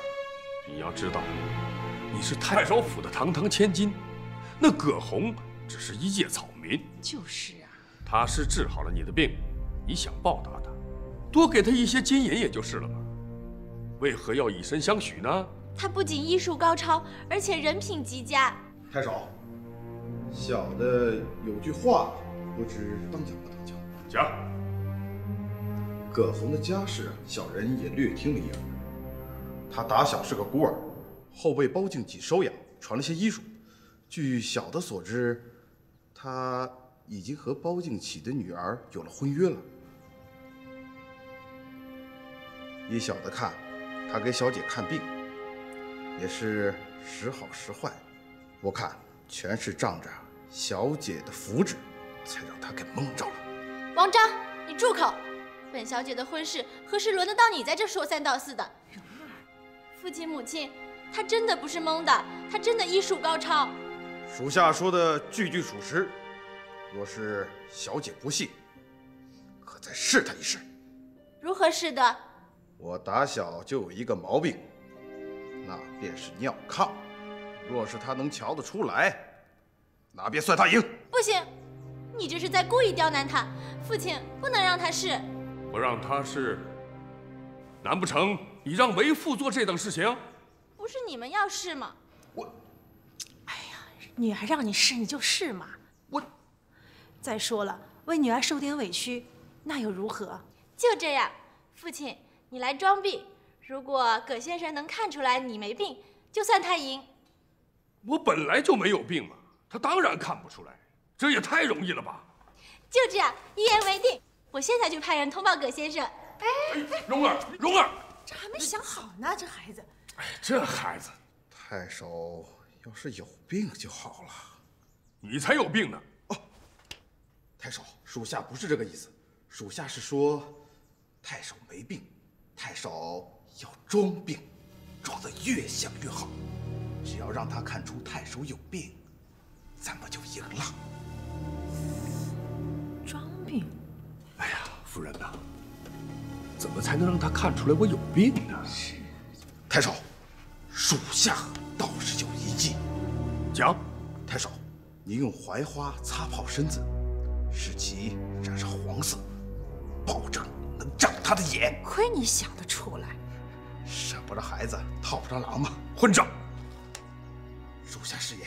你要知道，你是太守府的堂堂千金，那葛洪只是一介草民。就是啊。他是治好了你的病。 你想报答他，多给他一些金银也就是了嘛，为何要以身相许呢？他不仅医术高超，而且人品极佳。太守，小的有句话，不知当讲不当讲？讲。葛洪的家世，小人也略听了一二。他打小是个孤儿，后被包敬己收养，传了些医术。据小的所知，他已经和包敬己的女儿有了婚约了。 依小的看，他给小姐看病，也是时好时坏。我看全是仗着小姐的福祉，才让他给蒙着了。王章，你住口！本小姐的婚事何时轮得到你在这说三道四的？蓉儿，父亲母亲，她真的不是蒙的，她真的医术高超。属下说的句句属实。若是小姐不信，可再试她一试。如何试的？ 我打小就有一个毛病，那便是尿炕。若是他能瞧得出来，那便算他赢。不行，你这是在故意刁难他。父亲不能让他试。不让他试，难不成你让为父做这等事情？不是你们要试吗？我，哎呀，女儿让你试你就试嘛。我，再说了，为女儿受点委屈，那又如何？就这样，父亲。 你来装病，如果葛先生能看出来你没病，就算他赢。我本来就没有病嘛，他当然看不出来，这也太容易了吧？就这样，一言为定。我现在就派人通报葛先生。哎，蓉儿，这还没想好呢，这孩子。哎，这孩子，太守要是有病就好了。你才有病呢！哦，太守，属下不是这个意思，属下是说，太守没病。 太守要装病，装得越像越好。只要让他看出太守有病，咱们就赢了。装病。哎呀，夫人呐，怎么才能让他看出来我有病呢？是，太守，属下倒是有一计。讲，太守，您用槐花擦泡身子，使其染上黄色，保证能长他的眼。亏你想得出来！舍不得孩子，套不着狼嘛，混账！属下是也。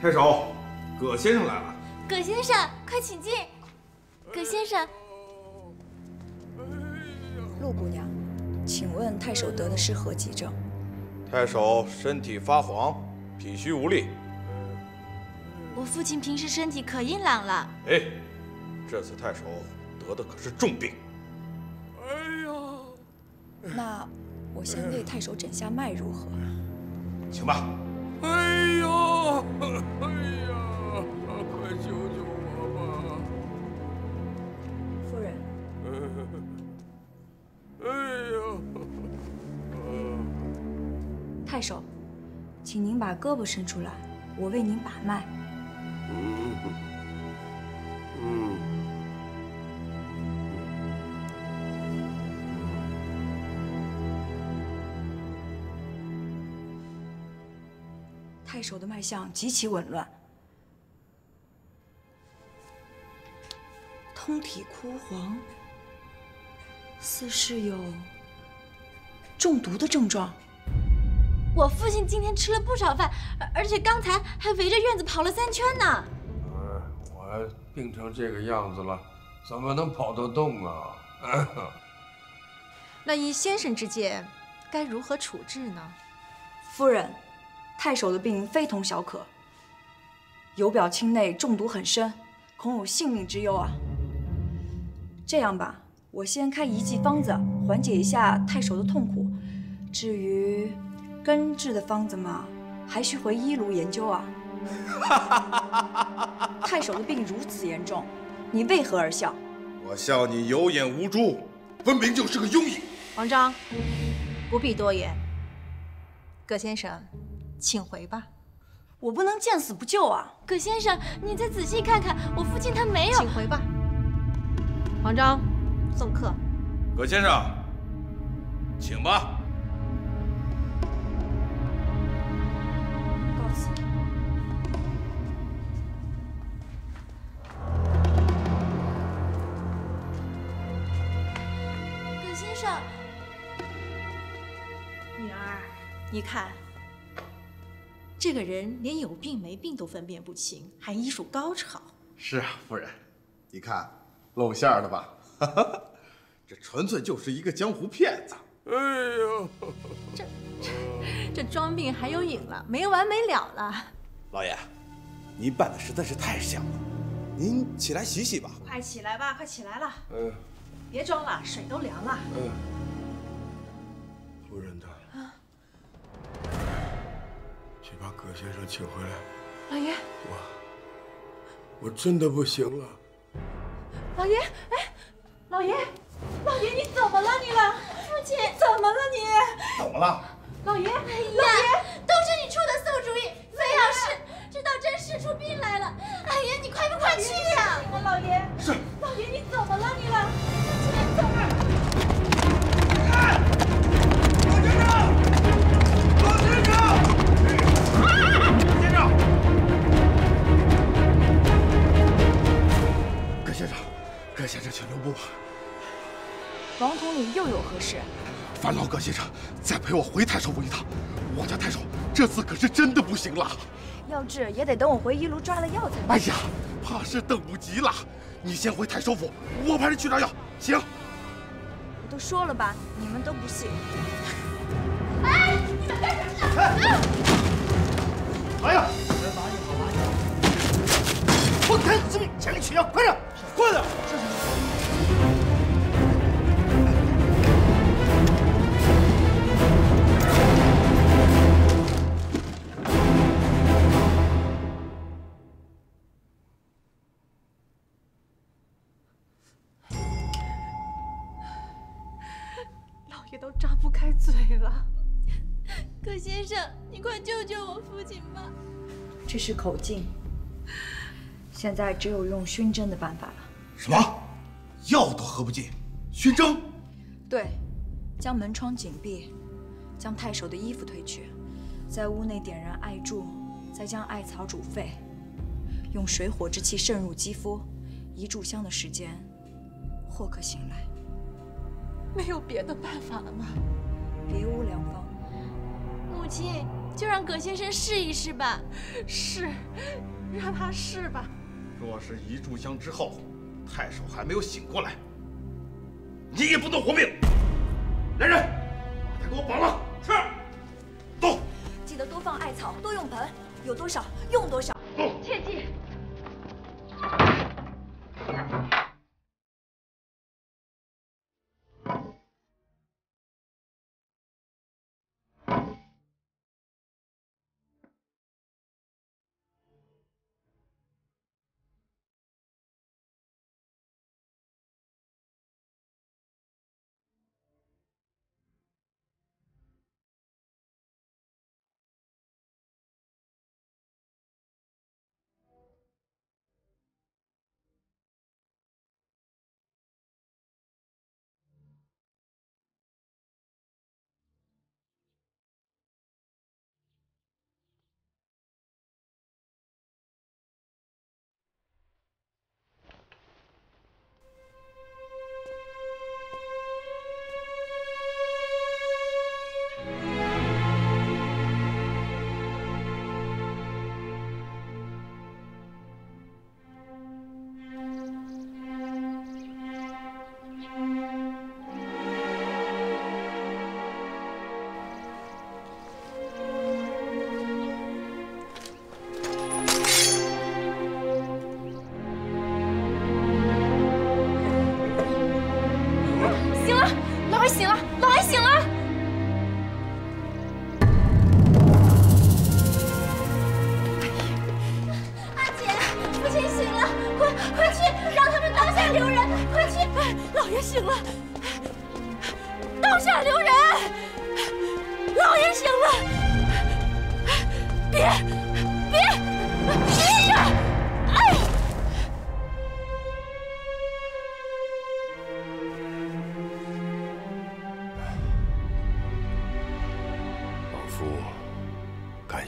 太守，葛先生来了。葛先生，快请进。葛先生，陆姑娘，请问太守得的是何疾症？太守身体发黄，脾虚无力。我父亲平时身体可硬朗了。哎，这次太守得的可是重病。哎呦，那我先为太守诊下脉如何？请吧。哎呦。 哎呀，快救救我吧，夫人！哎呀，太守，请您把胳膊伸出来，我为您把脉。太守的脉象极其紊乱，通体枯黄，似是有中毒的症状。我父亲今天吃了不少饭，而且刚才还围着院子跑了3圈呢。我病成这个样子了，怎么能跑得动啊？那依先生之见，该如何处置呢？夫人。 太守的病非同小可，由表亲内中毒很深，恐有性命之忧啊。这样吧，我先开一剂方子缓解一下太守的痛苦，至于根治的方子嘛，还需回医炉研究啊。太守的病如此严重，你为何而笑？我笑你有眼无珠，分明就是个庸医。王章，不必多言。葛先生。 请回吧，我不能见死不救啊！葛先生，你再仔细看看，我父亲他没有。请回吧，王章，送客。葛先生，请吧。告辞。葛先生，女儿，你看。 这个人连有病没病都分辨不清，还医术高超。是啊，夫人，你看露馅了吧？这纯粹就是一个江湖骗子。哎呦，这装病还有瘾了，没完没了了。老爷，您办的实在是太像了，您起来洗洗吧。快起来吧，快起来了。别装了，水都凉了。夫人她。 请把葛先生请回来，老爷。我真的不行了，老爷。哎，老爷，老爷，你怎么了？你了，父亲，怎么了？你怎么了？老爷，老爷，都是你出的馊主意，非要知道真试出病来了。哎呀，你快不快去呀？老爷，是。老爷，你怎么了？你了，父亲，怎么？ 葛先生，请留步吧。王统领又有何事？烦劳葛先生再陪我回太守府一趟。我家太守这次可是真的不行了，要治也得等我回医炉抓了药才能。哎呀，怕是等不及了。你先回太守府，我派人去抓药。行。我都说了吧，你们都不信。哎，你们干什么呢？来呀！我看你们抢取药，快点！ 快点！老爷都张不开嘴了。可先生，你快救救我父亲吧！这是口禁，现在只有用熏蒸的办法了。什么？药都喝不进，熏蒸？对，将门窗紧闭，将太守的衣服褪去，在屋内点燃艾柱，再将艾草煮沸，用水火之气渗入肌肤，一炷香的时间，或可醒来。没有别的办法了吗？别无良方。 母亲，就让葛先生试一试吧。是，让他试吧。若是一炷香之后，太守还没有醒过来，你也不能活命。来人，把他给我绑了。是。走。记得多放艾草，多用盆，有多少用多少。走。切记。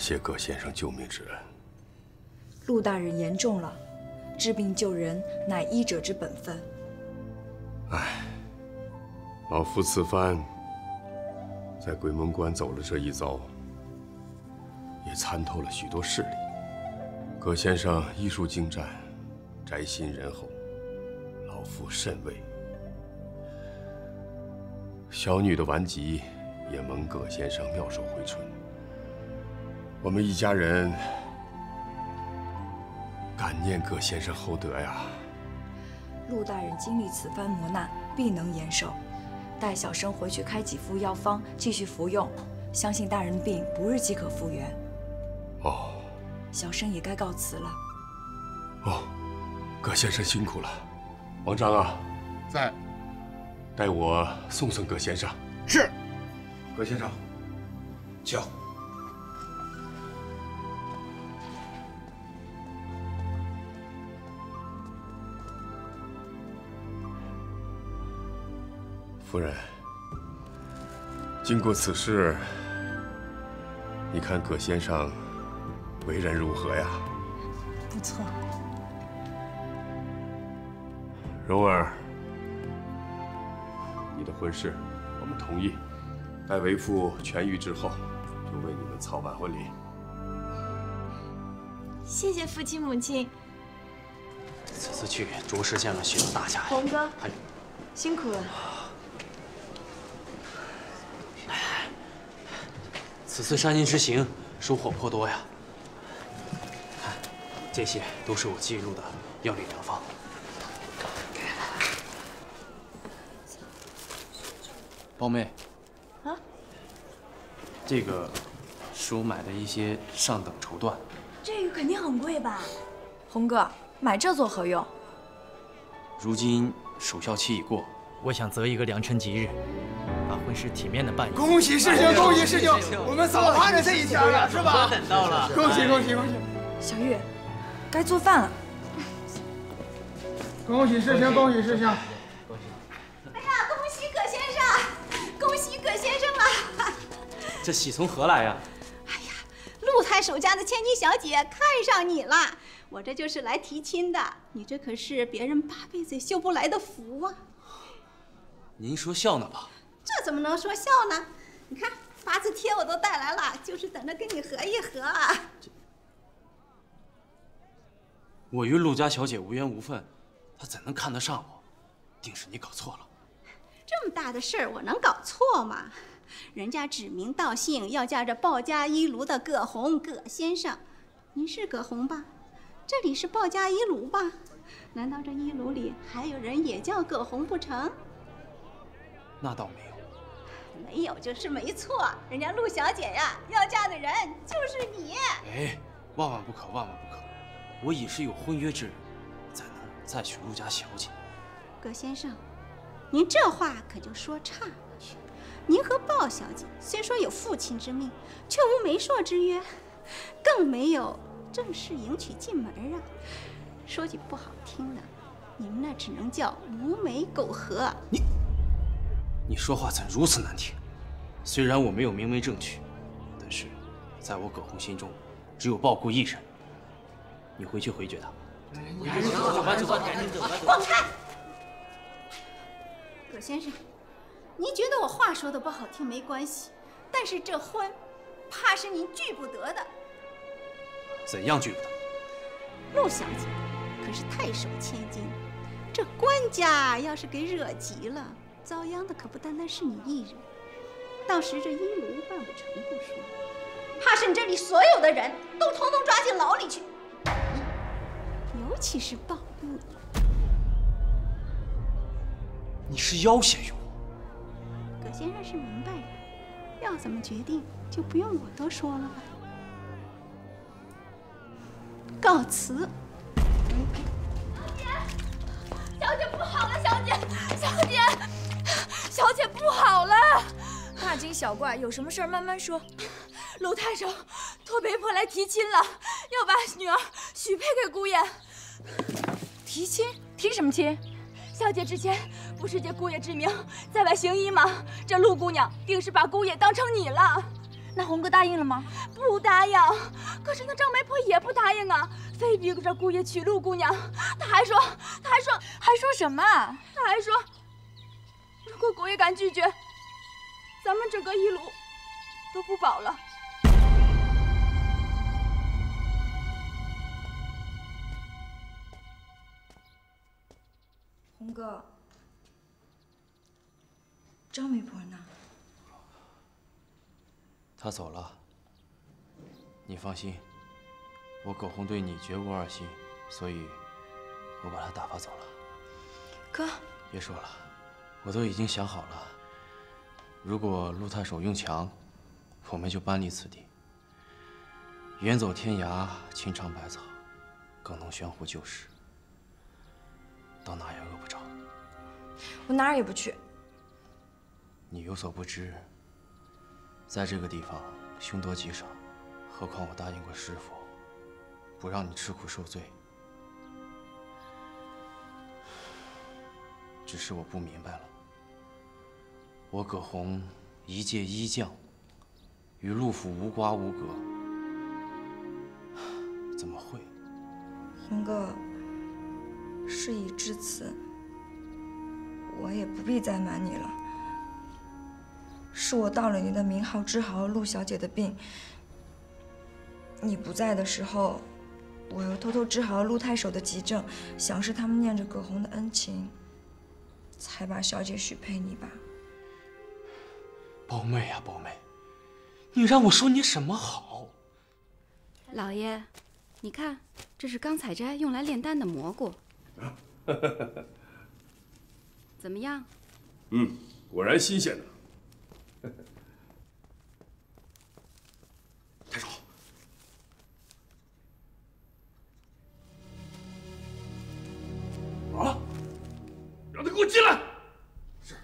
谢葛先生救命之恩。陆大人言重了，治病救人乃医者之本分。唉，老夫此番在鬼门关走了这一遭，也参透了许多事理。葛先生医术精湛，宅心仁厚，老夫甚慰。小女的顽疾也蒙葛先生妙手回春。 我们一家人感念葛先生厚德呀。陆大人经历此番磨难，必能延寿。带小生回去开几副药方，继续服用，相信大人的病不日即可复原。哦，小生也该告辞了。哦，葛先生辛苦了。王章啊，在。代我送送葛先生。是。葛先生，请。 夫人，经过此事，你看葛先生为人如何呀？不错。蓉儿，你的婚事我们同意，待为父痊愈之后，就为你们操办婚礼。谢谢父亲母亲。此次去着实见了许多大家。洪哥，辛苦了。 此次山阴之行，收获颇多呀。这些都是我记录的药理良方。胞妹，啊，这个是我买的一些上等绸缎。这个肯定很贵吧？洪哥，买这做何用？如今守孝期已过，我想择一个良辰吉日，把。婚事体面的办理。恭喜师兄，恭喜师兄！我们早盼着这一天了，是吧？等到了，恭喜恭喜恭喜！小玉，该做饭了。恭喜师兄，恭喜师兄！哎呀，恭喜葛先生，恭喜葛先生啊！这喜从何来呀？哎呀，陆太守家的千金小姐看上你了。 我这就是来提亲的，你这可是别人八辈子也修不来的福啊！您说笑呢吧？这怎么能说笑呢？你看八字贴我都带来了，就是等着跟你合一合啊。我与陆家小姐无缘无分，她怎能看得上我？定是你搞错了。这么大的事儿，我能搞错吗？人家指名道姓要嫁这鲍家一炉的葛洪葛先生，您是葛洪吧？ 这里是鲍家一炉吧？难道这一炉里还有人也叫葛洪不成？那倒没有，没有就是没错。人家陆小姐呀，要嫁的人就是你。哎，万万不可，万万不可！我已是有婚约之人，怎能再娶陆家小姐？葛先生，您这话可就说差了。您和鲍小姐虽说有父亲之命，却无媒妁之约，更没有。 正式迎娶进门啊！说句不好听的，你们那只能叫无媒苟合。你说话怎如此难听？虽然我没有明媒正娶，但是在我葛洪心中，只有鲍姑一人。你回去回绝他。你赶紧走吧，走吧，赶紧走吧。滚开！葛先生，您觉得我话说的不好听没关系，但是这婚，怕是您拒不得的。 怎样拒不得？陆小姐可是太守千金，这官家要是给惹急了，遭殃的可不单单是你一人。到时这一炉办不成不说，怕是你这里所有的人都统统抓进牢里去，尤其是鲍姑娘。你是要挟于我？葛先生是明白人，要怎么决定就不用我多说了吧。 告辞。小姐，小姐不好了，小姐，小姐，小姐不好了！大惊小怪，有什么事儿慢慢说。陆太守托媒婆来提亲了，要把女儿许配给姑爷。提亲？提什么亲？小姐之前不是借姑爷之名在外行医吗？这陆姑娘定是把姑爷当成你了。 那洪哥答应了吗？不答应。可是那张媒婆也不答应啊，非逼着姑爷娶陆姑娘。他还说什么？他还说，如果姑爷敢拒绝，咱们整个一炉都不保了。洪哥，张媒婆呢？ 他走了，你放心，我葛洪对你绝无二心，所以，我把他打发走了。哥，别说了，我都已经想好了，如果陆太守用强，我们就搬离此地，远走天涯，勤尝百草，更能悬壶救世，到哪也饿不着。我哪儿也不去。你有所不知。 在这个地方，凶多吉少，何况我答应过师傅，不让你吃苦受罪。只是我不明白了，我葛洪一介医将，与陆府无瓜无葛，怎么会？洪哥，事已至此，我也不必再瞒你了。 是我盗了你的名号，治好了陆小姐的病。你不在的时候，我又偷偷治好了陆太守的急症，想是他们念着葛洪的恩情，才把小姐许配你吧。胞妹呀，胞妹，你让我说你什么好？老爷，你看，这是刚采摘用来炼丹的蘑菇。怎么样？嗯，果然新鲜的。 太守，啊！让他给我进来。是。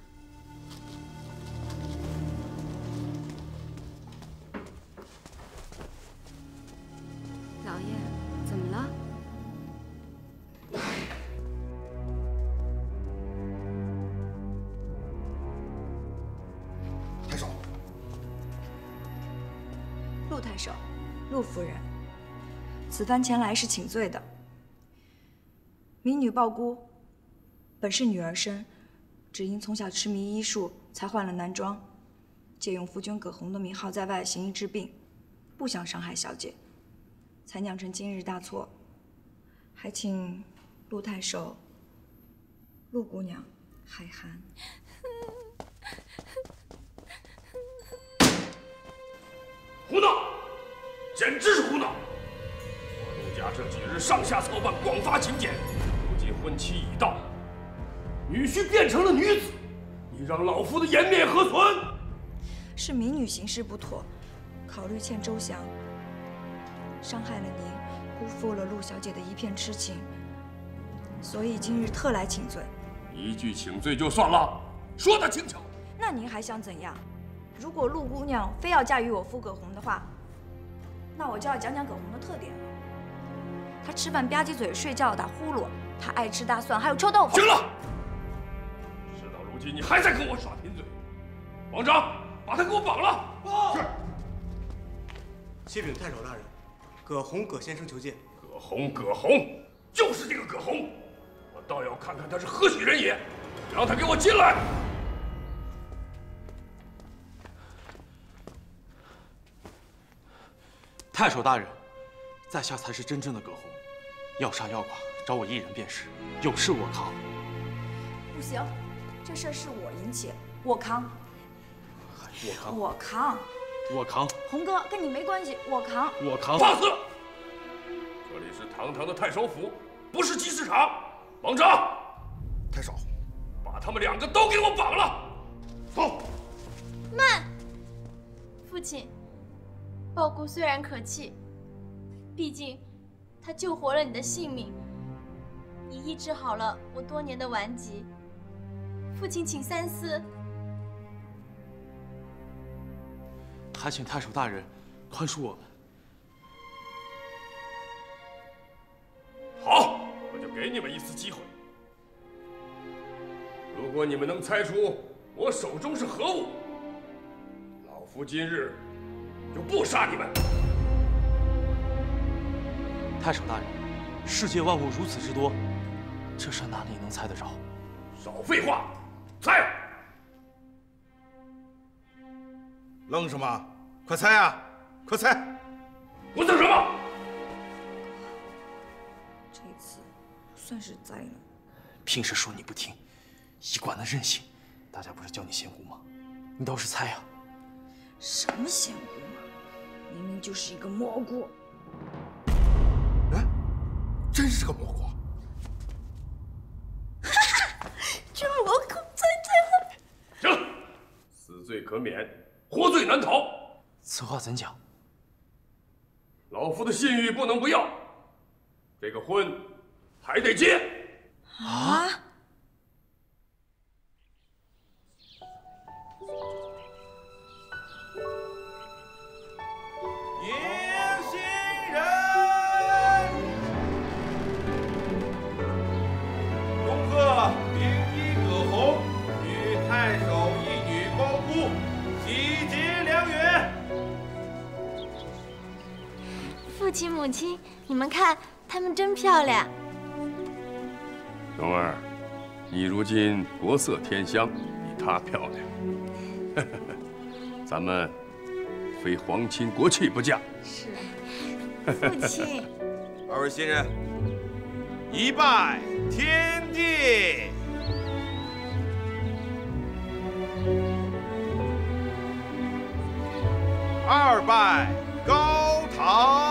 太守陆夫人，此番前来是请罪的。民女鲍姑，本是女儿身，只因从小痴迷医术，才换了男装，借用夫君葛洪的名号在外行医治病，不想伤害小姐，才酿成今日大错。还请陆太守、陆姑娘海涵。 胡闹！简直是胡闹！我陆家这几日上下操办，广发请柬，如今婚期已到，女婿变成了女子，你让老夫的颜面何存？是民女行事不妥，考虑欠周详，伤害了您，辜负了陆小姐的一片痴情，所以今日特来请罪。一句请罪就算了，说得轻巧。那您还想怎样？ 如果陆姑娘非要嫁与我夫葛洪的话，那我就要讲讲葛洪的特点了。他吃饭吧唧嘴，睡觉打呼噜，他爱吃大蒜，还有臭豆腐。行了，事到如今你还在跟我耍贫嘴，王长，把他给我绑了。哦、是。启禀太守大人，葛洪葛先生求见。葛洪，就是这个葛洪，我倒要看看他是何许人也，让他给我进来。 太守大人，在下才是真正的葛洪，要杀要剐，找我一人便是，有事我扛。不行，这事是我引起，我扛。我扛。洪哥，跟你没关系，我扛。放肆！这里是堂堂的太守府，不是集市场。王长，太守，把他们两个都给我绑了。走。慢，父亲。 鲍姑虽然可气，毕竟她救活了你的性命，也医治好了我多年的顽疾。父亲，请三思。还请太守大人宽恕我们。好，我就给你们一次机会。如果你们能猜出我手中是何物，老夫今日。 就不杀你们！太守大人，世界万物如此之多，这事哪里能猜得着？少废话，猜！愣什么？快猜啊！快猜！我等什么？这次算是栽了。平时说你不听，一贯的任性，大家不是叫你仙姑吗？你倒是猜啊！什么仙姑？ 明明就是一个蘑菇，哎，真是个蘑菇！哈哈，这蘑菇真对了。行，死罪可免，活罪难逃。此话怎讲？老夫的信誉不能不要，这个婚还得结。啊！ 父亲、母亲，你们看，她们真漂亮。蓉儿，你如今国色天香，比她漂亮。咱们非皇亲国戚不嫁。是。父亲。二位新人，一拜天地。 二拜高堂。